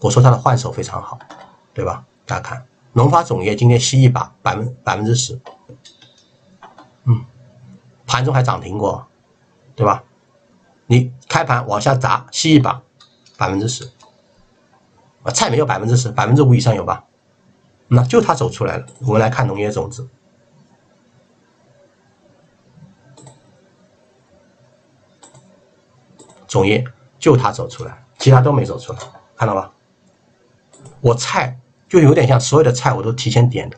我说它的换手非常好，对吧？大家看，农华总业今天吸一把10%，嗯，盘中还涨停过，对吧？你开盘往下砸，吸一把10%。菜没有10%，5%以上有吧？那就它走出来了。我们来看农业种子，种业就它走出来，其他都没走出来，看到吧？我菜就有点像所有的菜我都提前点的。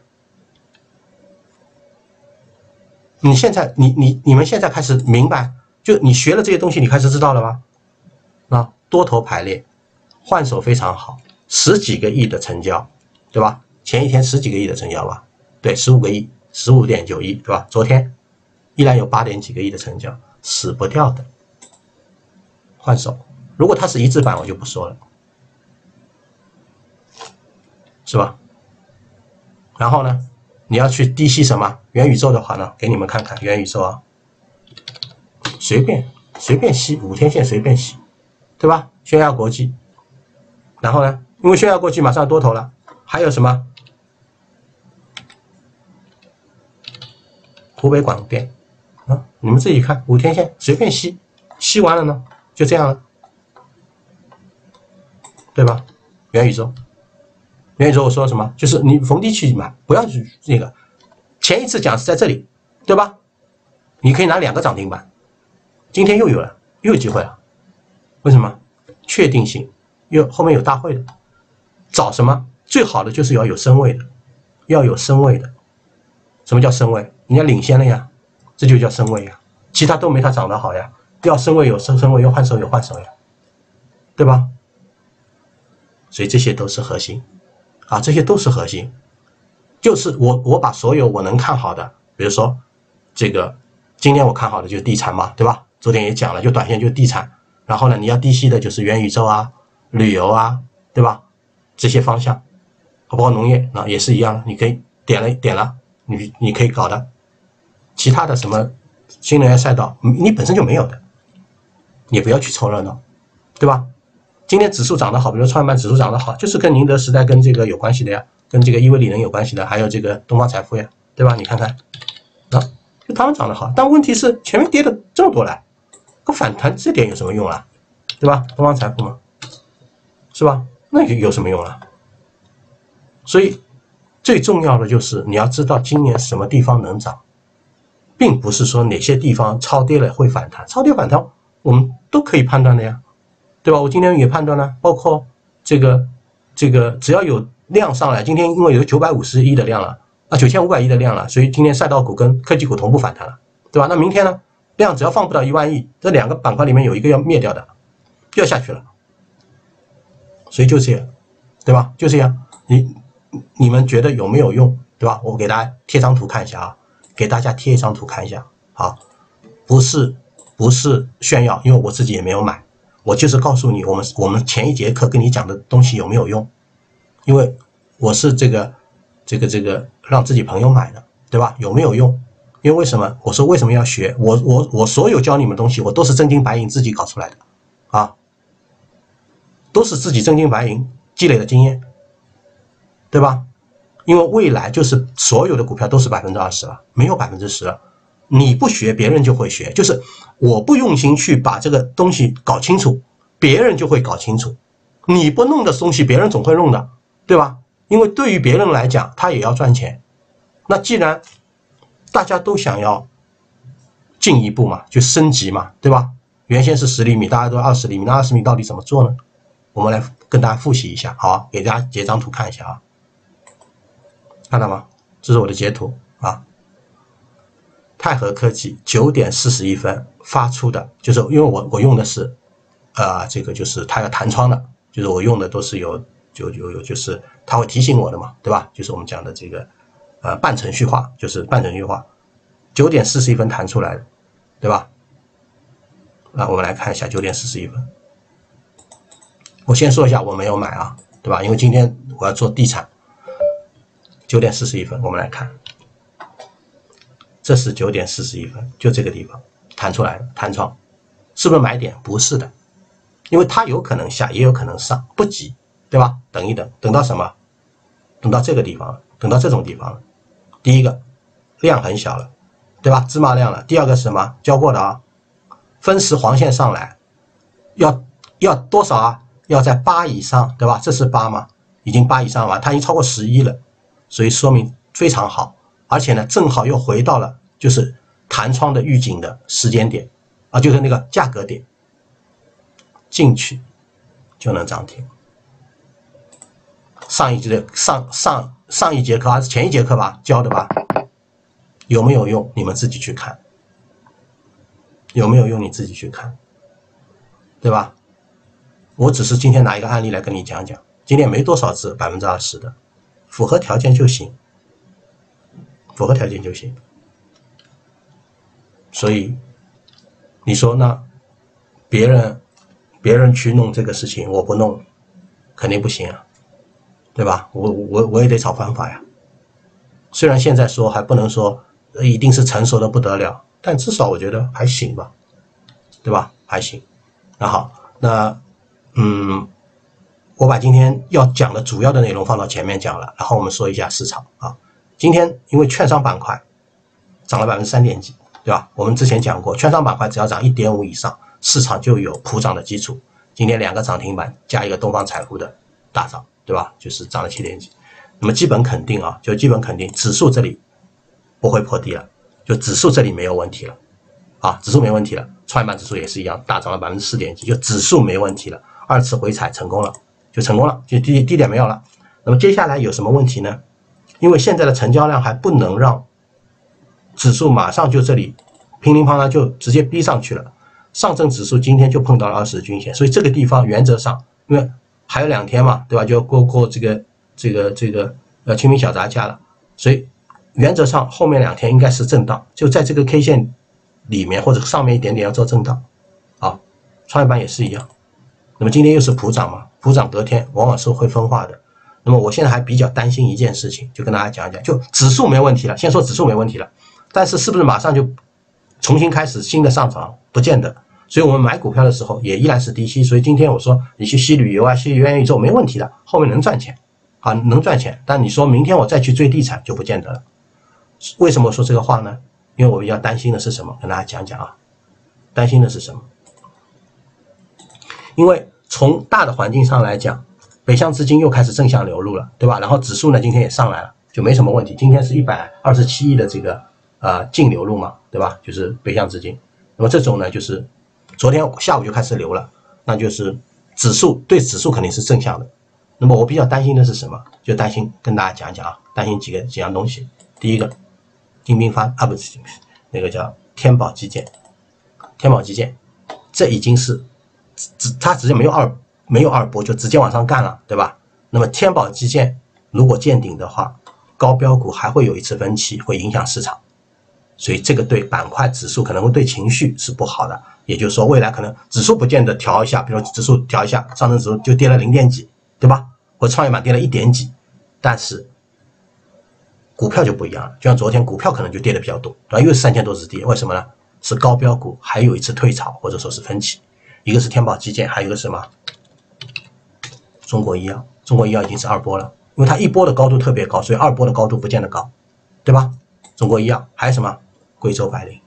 你现在你们现在开始明白，就你学了这些东西，你开始知道了吗？啊，多头排列，换手非常好。10几个亿的成交，对吧？前一天10几个亿的成交吧，对，15个亿，15.9亿，对吧？昨天依然有8点几个亿的成交，死不掉的。换手，如果它是一字板，我就不说了，是吧？然后呢，你要去低吸什么元宇宙的话呢，给你们看看元宇宙啊，随便吸，5天线随便吸，对吧？宣耀国际，然后呢？因为宣耀过去马上多头了，还有什么湖北广电啊？你们自己看，5天线随便吸，吸完了呢，就这样了，对吧？元宇宙我说什么？就是你逢低去买，不要去那个。前一次讲是在这里，对吧？你可以拿2个涨停板，今天又有了，又有机会了。为什么？确定性。又后面有大会的，找什么最好的就是要有身位的，要有身位的。什么叫身位？人家领先了呀，这就叫身位呀。其他都没他涨得好呀。要身位有身位，要换手有换手呀，对吧？所以这些都是核心啊，这些都是核心。就是我把所有我能看好的，比如说这个今天我看好的就是地产嘛，对吧？昨天也讲了，就短线就地产。然后呢，你要低吸的就是元宇宙啊。旅游啊，对吧？这些方向，包括农业啊也是一样，你可以点了，你可以搞的。其他的什么新能源赛道，你本身就没有的，也不要去凑热闹，对吧？今天指数涨得好，比如说创业板指数涨得好，就是跟宁德时代跟这个有关系的呀，跟这个依维理能有关系的，还有这个东方财富呀，对吧？你看看，啊，就他们涨得好，但问题是前面跌的这么多了，可反弹这点有什么用啊？对吧？东方财富嘛，是吧？那有什么用啊？所以最重要的就是你要知道今年什么地方能涨，并不是说哪些地方超跌了会反弹，超跌反弹我们都可以判断的呀。对吧？我今天也判断了，包括这个，只要有量上来，今天因为有950亿的量了啊，9500亿的量了，所以今天赛道股跟科技股同步反弹了，对吧？那明天呢，量只要放不到1万亿，这两个板块里面有一个要灭掉的，要下去了，所以就这样，对吧？就这样，你们觉得有没有用，对吧？我给大家贴张图看一下啊，给大家贴一张图看一下，好，不是炫耀，因为我自己也没有买。我就是告诉你，我们前一节课跟你讲的东西有没有用，因为我是这个让自己朋友买的，对吧？有没有用？因为为什么我说为什么要学？我所有教你们东西，我都是真金白银自己搞出来的，啊，都是自己真金白银积累的经验，对吧？因为未来就是所有的股票都是20%了，没有10%了。你不学，别人就会学。就是我不用心去把这个东西搞清楚，别人就会搞清楚。你不弄的东西，别人总会弄的，对吧？因为对于别人来讲，他也要赚钱。那既然大家都想要进一步嘛，就升级嘛，对吧？原先是10厘米，大家都20厘米，那20厘米到底怎么做呢？我们来跟大家复习一下，好，给大家截张图看一下啊，看到吗？这是我的截图啊。泰禾科技9点41分发出的，就是因为我用的是，这个就是它要弹窗的，就是我用的都是有就是它会提醒我的嘛，对吧？就是我们讲的这个，半程序化，就是半程序化，9点41分弹出来的，对吧？那我们来看一下9点41分，我先说一下我没有买啊，对吧？因为今天我要做地产，9点41分我们来看。这是9点41分，就这个地方弹出来了，弹窗，是不是买点？不是的，因为它有可能下，也有可能上，不急，对吧？等一等，等到什么？等到这个地方了，等到这种地方了。第一个，量很小了，对吧？芝麻量了。第二个是什么？教过的啊，分时黄线上来，要多少啊？要在8以上，对吧？这是8嘛，已经8以上了，它已经超过11了，所以说明非常好。而且呢，正好又回到了就是弹窗的预警的时间点啊，就是那个价格点，进去就能涨停。上一节课还是前一节课吧教的吧，有没有用？你们自己去看，有没有用你自己去看，对吧？我只是今天拿一个案例来跟你讲讲，今天没多少只20%的，符合条件就行。符合条件就行，所以你说那别人去弄这个事情，我不弄，肯定不行啊，对吧？我也得找方法呀。虽然现在说还不能说一定是成熟的不得了，但至少我觉得还行吧，对吧？还行。那好，那我把今天要讲的主要的内容放到前面讲了，然后我们说一下市场啊。今天因为券商板块涨了3.几%，对吧？我们之前讲过，券商板块只要涨 1.5 以上，市场就有普涨的基础。今天两个涨停板加一个东方财富的大涨，对吧？就是涨了7.几%。那么基本肯定啊，就基本肯定，指数这里不会破底了，就指数这里没有问题了啊，指数没问题了。创业板指数也是一样，大涨了4.几%，就指数没问题了，二次回踩成功了，就成功了，就低点没有了。那么接下来有什么问题呢？因为现在的成交量还不能让指数马上就这里乒铃乓啷就直接逼上去了，上证指数今天就碰到了20日均线，所以这个地方原则上，因为还有2天嘛，对吧？就要过这个清明小长假了，所以原则上后面2天应该是震荡，就在这个 K 线里面或者上面一点点要做震荡啊。创业板也是一样，那么今天又是普涨嘛，普涨隔天往往是会分化的。那么我现在还比较担心一件事情，就跟大家讲一讲，就指数没问题了，先说指数没问题了，但是是不是马上就重新开始新的上涨？不见得。所以我们买股票的时候也依然是低吸。所以今天我说你去吸旅游啊，吸元宇宙没问题的，后面能赚钱啊，能赚钱。但你说明天我再去追地产就不见得了。为什么我说这个话呢？因为我比较担心的是什么？跟大家讲讲啊，担心的是什么？因为从大的环境上来讲，北向资金又开始正向流入了，对吧？然后指数呢，今天也上来了，就没什么问题。今天是127亿的这个净流入嘛，对吧？就是北向资金。那么这种呢，就是昨天下午就开始流了，那就是指数对指数肯定是正向的。那么我比较担心的是什么？就担心跟大家讲讲啊，担心几样东西。第一个，金兵发啊不是那个叫天宝基建，天宝基建这已经是。它直接没有二波就直接往上干了，对吧？那么天宝基建如果见顶的话，高标股还会有一次分歧，会影响市场，所以这个对板块指数可能会对情绪是不好的。也就是说，未来可能指数不见得调一下，比如指数调一下，上证指数就跌了0.几，对吧？或创业板跌了1点几，但是股票就不一样了。就像昨天股票可能就跌的比较多，对吧？又是3000多只跌，为什么呢？是高标股还有一次退潮或者说是分歧。一个是天宝基建，还有一个是什么？中国医药。中国医药已经是2波了，因为它1波的高度特别高，所以2波的高度不见得高，对吧？中国医药还有什么？贵州百灵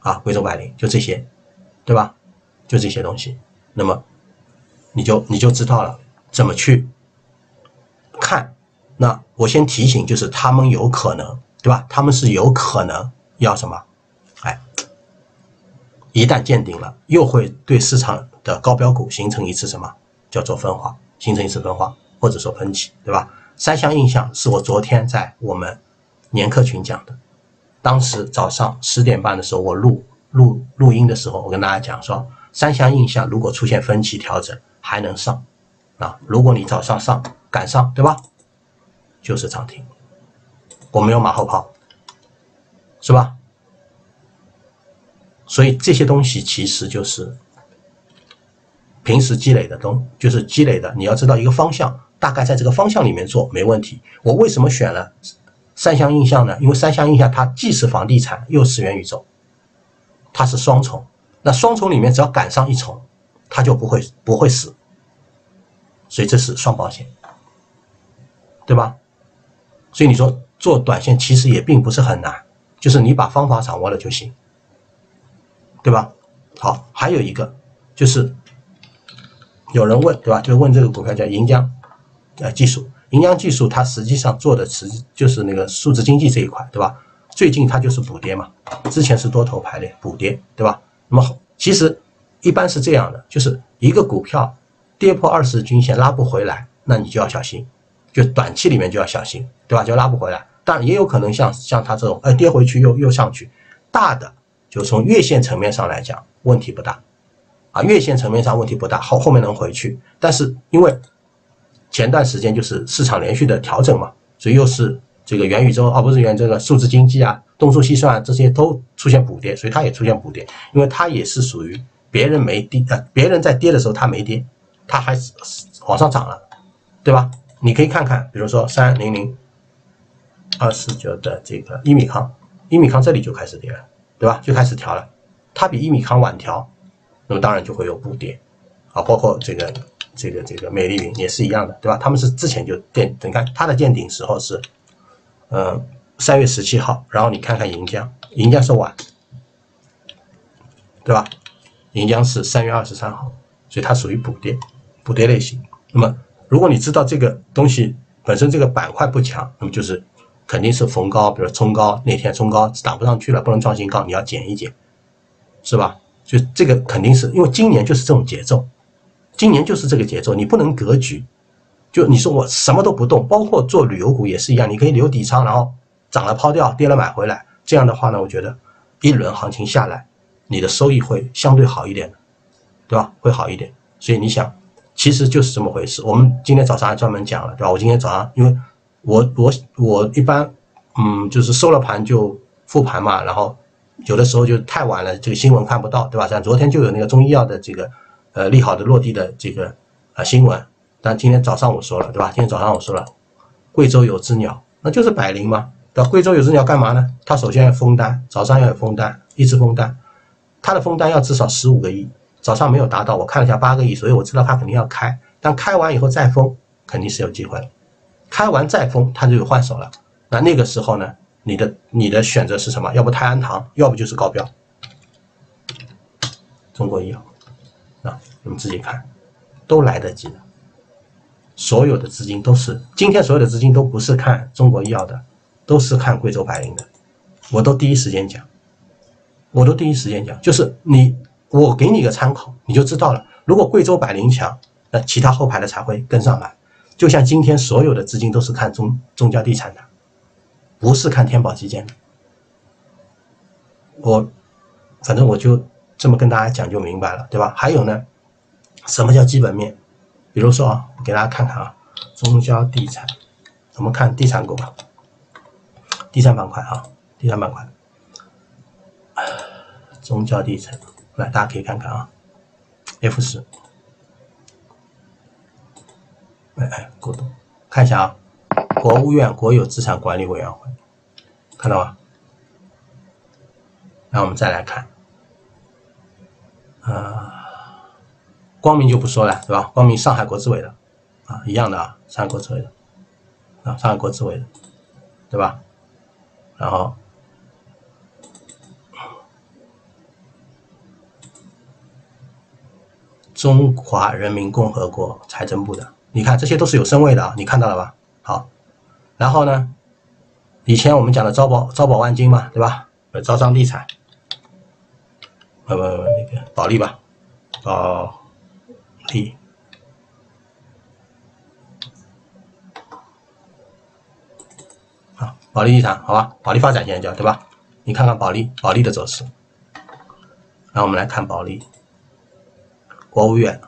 啊，贵州百灵就这些，对吧？就这些东西。那么你就知道了怎么去看。那我先提醒，就是他们有可能，对吧？他们是有可能要什么？一旦见顶了，又会对市场的高标股形成一次什么叫做分化，形成一次分化或者说分歧，对吧？三项印象是我昨天在我们年课群讲的，当时早上10点半的时候，我录音的时候，我跟大家讲说，三项印象如果出现分歧调整还能上啊，如果你早上敢上，对吧？就是涨停，我没有马后炮，是吧？所以这些东西其实就是平时积累的东，就是积累的。你要知道一个方向，大概在这个方向里面做没问题。我为什么选了三项印象呢？因为三项印象它既是房地产又是元宇宙，它是双重。那双重里面只要赶上一重，它就不会死。所以这是双保险，对吧？所以你说做短线其实也并不是很难，就是你把方法掌握了就行。对吧？好，还有一个就是有人问，对吧？就问这个股票叫盈江技术，盈江技术它实际上做的就是那个数字经济这一块，对吧？最近它就是补跌嘛，之前是多头排列补跌，对吧？那么其实一般是这样的，就是一个股票跌破20日均线拉不回来，那你就要小心，就短期里面就要小心，对吧？就拉不回来，当然也有可能像它这种跌回去又上去，大的。就从月线层面上来讲，问题不大，啊，月线层面上问题不大，后面能回去。但是因为前段时间就是市场连续的调整嘛，所以又是这个元宇宙啊，不是这个数字经济啊，东数西算啊，这些都出现补跌，所以它也出现补跌，因为它也是属于别人在跌的时候它没跌，它还是往上涨了，对吧？你可以看看，比如说300249的这个伊米康这里就开始跌了。对吧？就开始调了，它比伊米康晚调，那么当然就会有补跌，啊，包括这个美丽云也是一样的，对吧？他们是之前就你看它的见顶时候是，3月17号，然后你看看盈江是晚，对吧？盈江是3月23号，所以它属于补跌类型。那么如果你知道这个东西本身这个板块不强，那么就是。肯定是逢高，比如冲高那天冲高打不上去了，不能创新高，你要减一减，是吧？所以这个肯定是因为今年就是这种节奏，今年就是这个节奏，你不能格局。就你说我什么都不动，包括做旅游股也是一样，你可以留底仓，然后涨了抛掉，跌了买回来。这样的话呢，我觉得一轮行情下来，你的收益会相对好一点的，对吧？会好一点。所以你想，其实就是这么回事。我们今天早上还专门讲了，对吧？我今天早上因为。我一般，就是收了盘就复盘嘛，然后有的时候就太晚了，这个新闻看不到，对吧？像昨天就有那个中医药的这个利好的落地的这个新闻，但今天早上我说了，对吧？今天早上我说了，贵州有只鸟，那就是百灵嘛，对吧？贵州有只鸟干嘛呢？它首先要封单，早上要有封单，一直封单，它的封单要至少15个亿，早上没有达到，我看了一下8个亿，所以我知道它肯定要开，但开完以后再封肯定是有机会的，开完再封它就有换手了。那那个时候呢，你的选择是什么？要不泰安堂，要不就是高标，中国医药啊，你们自己看，都来得及的。所有的资金都是今天，所有的资金都不是看中国医药的，都是看贵州百灵的。我都第一时间讲，就是我给你一个参考，你就知道了。如果贵州百灵强，那其他后排的才会跟上来。就像今天所有的资金都是看中交地产的，不是看天宝基建的。反正我就这么跟大家讲就明白了，对吧？还有呢，什么叫基本面？比如说啊，我给大家看看啊，中交地产，我们看地产股吧，地产板块啊，地产板块，中交地产，来大家可以看看啊 ，F10，哎，股东看一下啊，国务院国有资产管理委员会，看到吧？然后我们再来看，光明就不说了，对吧？光明上海国资委的，啊，一样的啊，上海国资委的，啊，上海国资委的，对吧？然后中华人民共和国财政部的，你看这些都是有身位的啊，你看到了吧？好，然后呢，以前我们讲的招宝万金嘛，对吧？招商地产，那个保利吧，保利，好，保利地产，好吧，保利发展现在叫，对吧？你看看保利的走势。然后我们来看保利，国务院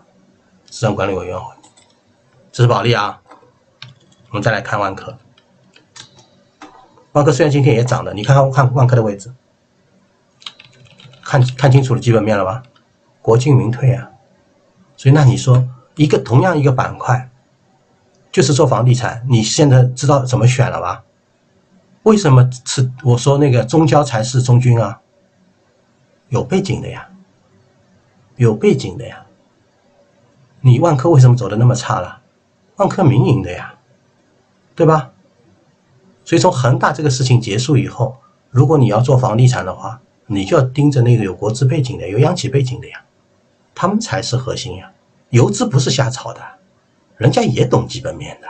资产管理委员会，这是保利啊。我们再来看万科，万科虽然今天也涨了，你看万科的位置，看清楚了基本面了吧？国进民退啊。所以那你说同样一个板块，就是做房地产，你现在知道怎么选了吧？为什么是我说那个中交才是中军啊？有背景的呀。你万科为什么走的那么差了？万科民营的呀，对吧？所以从恒大这个事情结束以后，如果你要做房地产的话，你就要盯着那个有国资背景的、有央企背景的呀。他们才是核心呀，游资不是瞎炒的，人家也懂基本面的，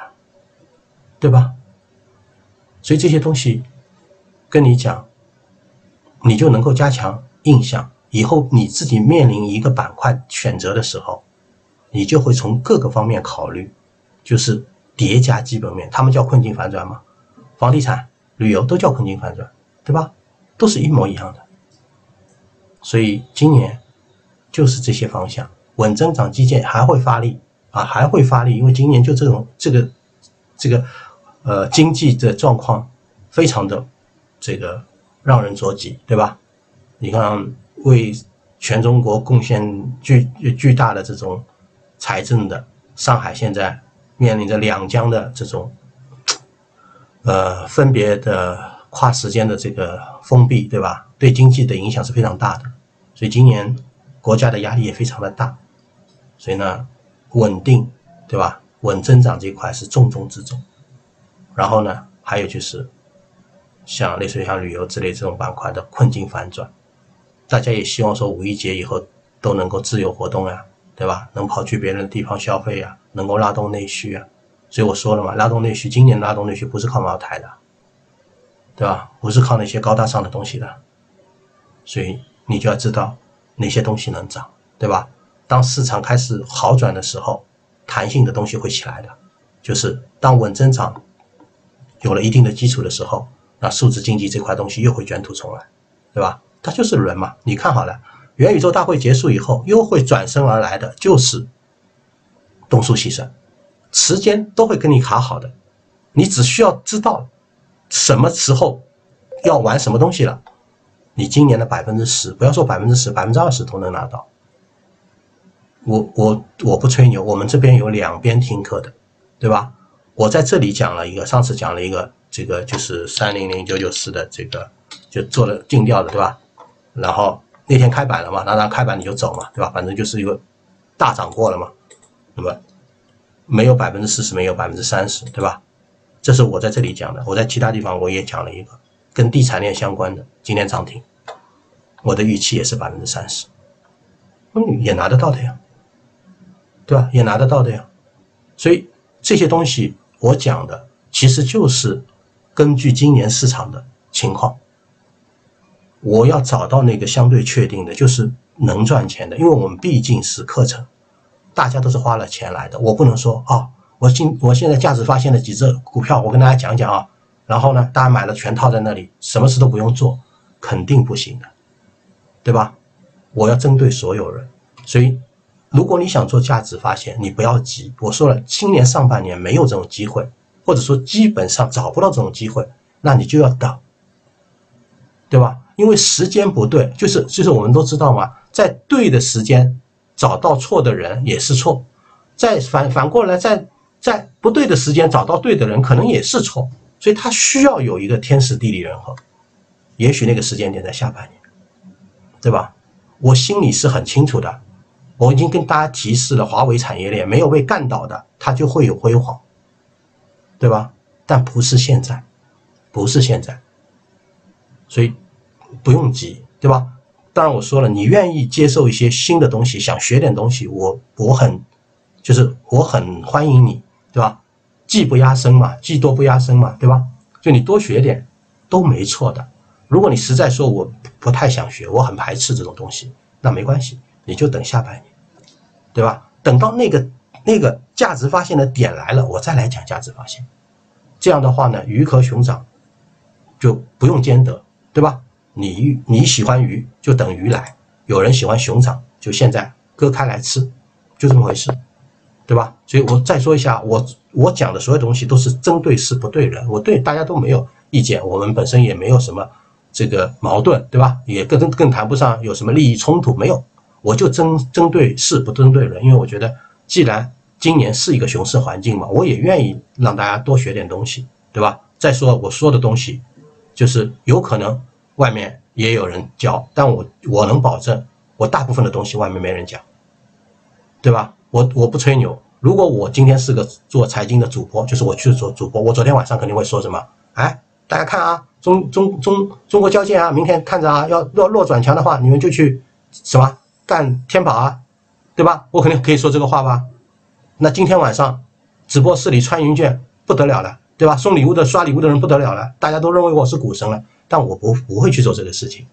对吧？所以这些东西跟你讲，你就能够加强印象。以后你自己面临一个板块选择的时候，你就会从各个方面考虑，就是叠加基本面。他们叫困境反转嘛，房地产、旅游都叫困境反转，对吧？都是一模一样的。所以今年就是这些方向，稳增长基建还会发力，因为今年就这个经济的状况非常的这个让人着急，对吧？你看为全中国贡献巨大的这种财政的上海，现在面临着两江的这种分别的跨时间的这个封闭，对吧？对经济的影响是非常大的，所以今年国家的压力也非常的大，所以呢，稳定，对吧？稳增长这一块是重中之重。然后呢，还有就是像类似于像旅游之类这种板块的困境反转，大家也希望说五一节以后都能够自由活动呀，对吧？能跑去别人的地方消费呀，能够拉动内需啊。所以我说了嘛，拉动内需，今年拉动内需不是靠茅台的，对吧？不是靠那些高大上的东西的，所以你就要知道哪些东西能涨，对吧？当市场开始好转的时候，弹性的东西会起来的。就是当稳增长有了一定的基础的时候，那数字经济这块东西又会卷土重来，对吧？它就是轮嘛。你看好了，元宇宙大会结束以后，又会转身而来的就是东数西算，时间都会跟你卡好的。你只需要知道什么时候要玩什么东西了，你今年的10%，不要说10%，20%都能拿到。我不吹牛，我们这边有两边听课的，对吧？我在这里讲了一个，上次讲了一个，这个就是300994的这个就做了定调的，对吧？然后那天开板了嘛，当然开板你就走嘛，对吧？反正就是一个大涨过了嘛，那么没有 40%， 没有 30%， 对吧？这是我在这里讲的，我在其他地方我也讲了一个跟地产链相关的，今天涨停，我的预期也是 30%， 也拿得到的呀，对吧？也拿得到的呀，所以这些东西。我讲的其实就是根据今年市场的情况，我要找到那个相对确定的，就是能赚钱的，因为我们毕竟是课程，大家都是花了钱来的，我不能说啊，我现在价值发现了几只股票，我跟大家讲讲啊，然后呢，大家买了全套在那里，什么事都不用做，肯定不行的，对吧？我要针对所有人，所以。如果你想做价值发现，你不要急。我说了，今年上半年没有这种机会，或者说基本上找不到这种机会，那你就要等，对吧？因为时间不对，就是我们都知道嘛，在对的时间找到错的人也是错，再反过来在不对的时间找到对的人可能也是错，所以它需要有一个天时地利人和。也许那个时间点在下半年，对吧？我心里是很清楚的。我已经跟大家提示了，华为产业链没有被干倒的，它就会有辉煌，对吧？但不是现在，不是现在，所以不用急，对吧？当然我说了，你愿意接受一些新的东西，想学点东西，我很欢迎你，对吧？技不压身嘛，技多不压身嘛，对吧？就你多学点都没错的。如果你实在说我不太想学，我很排斥这种东西，那没关系。你就等下半年，对吧？等到那个价值发现的点来了，我再来讲价值发现。这样的话呢，鱼和熊掌就不用兼得，对吧？你喜欢鱼就等鱼来，有人喜欢熊掌就现在割开来吃，就这么回事，对吧？所以我再说一下，我讲的所有东西都是针对事不对人，我对大家都没有意见，我们本身也没有什么这个矛盾，对吧？也更谈不上有什么利益冲突，没有。我就针对事不针对人，因为我觉得既然今年是一个熊市环境嘛，我也愿意让大家多学点东西，对吧？再说我说的东西，就是有可能外面也有人教，但我能保证，我大部分的东西外面没人讲，对吧？我不吹牛，如果我今天是个做财经的主播，就是我去做主播，我昨天晚上肯定会说什么？哎，大家看啊，中国交建啊，明天看着啊，要弱转强的话，你们就去什么？干天宝啊，对吧？我肯定可以说这个话吧。那今天晚上直播室里穿云卷不得了了，对吧？送礼物的、刷礼物的人不得了了，大家都认为我是股神了，但我不会去做这个事情，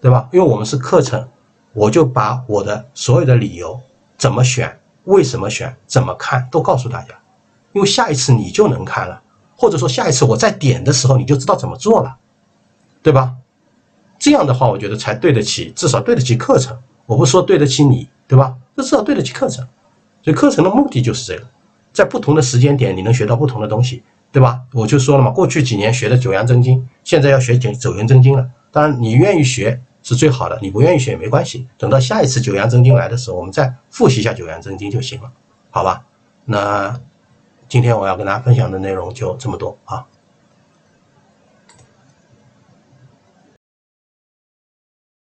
对吧？因为我们是课程，我就把我的所有的理由、怎么选、为什么选、怎么看都告诉大家，因为下一次你就能看了，或者说下一次我在点的时候你就知道怎么做了，对吧？这样的话，我觉得才对得起，至少对得起课程。我不说对得起你，对吧？这至少对得起课程，所以课程的目的就是这个，在不同的时间点你能学到不同的东西，对吧？我就说了嘛，过去几年学的九阳真经，现在要学九阳真经了。当然，你愿意学是最好的，你不愿意学也没关系。等到下一次九阳真经来的时候，我们再复习一下九阳真经就行了，好吧？那今天我要跟大家分享的内容就这么多啊。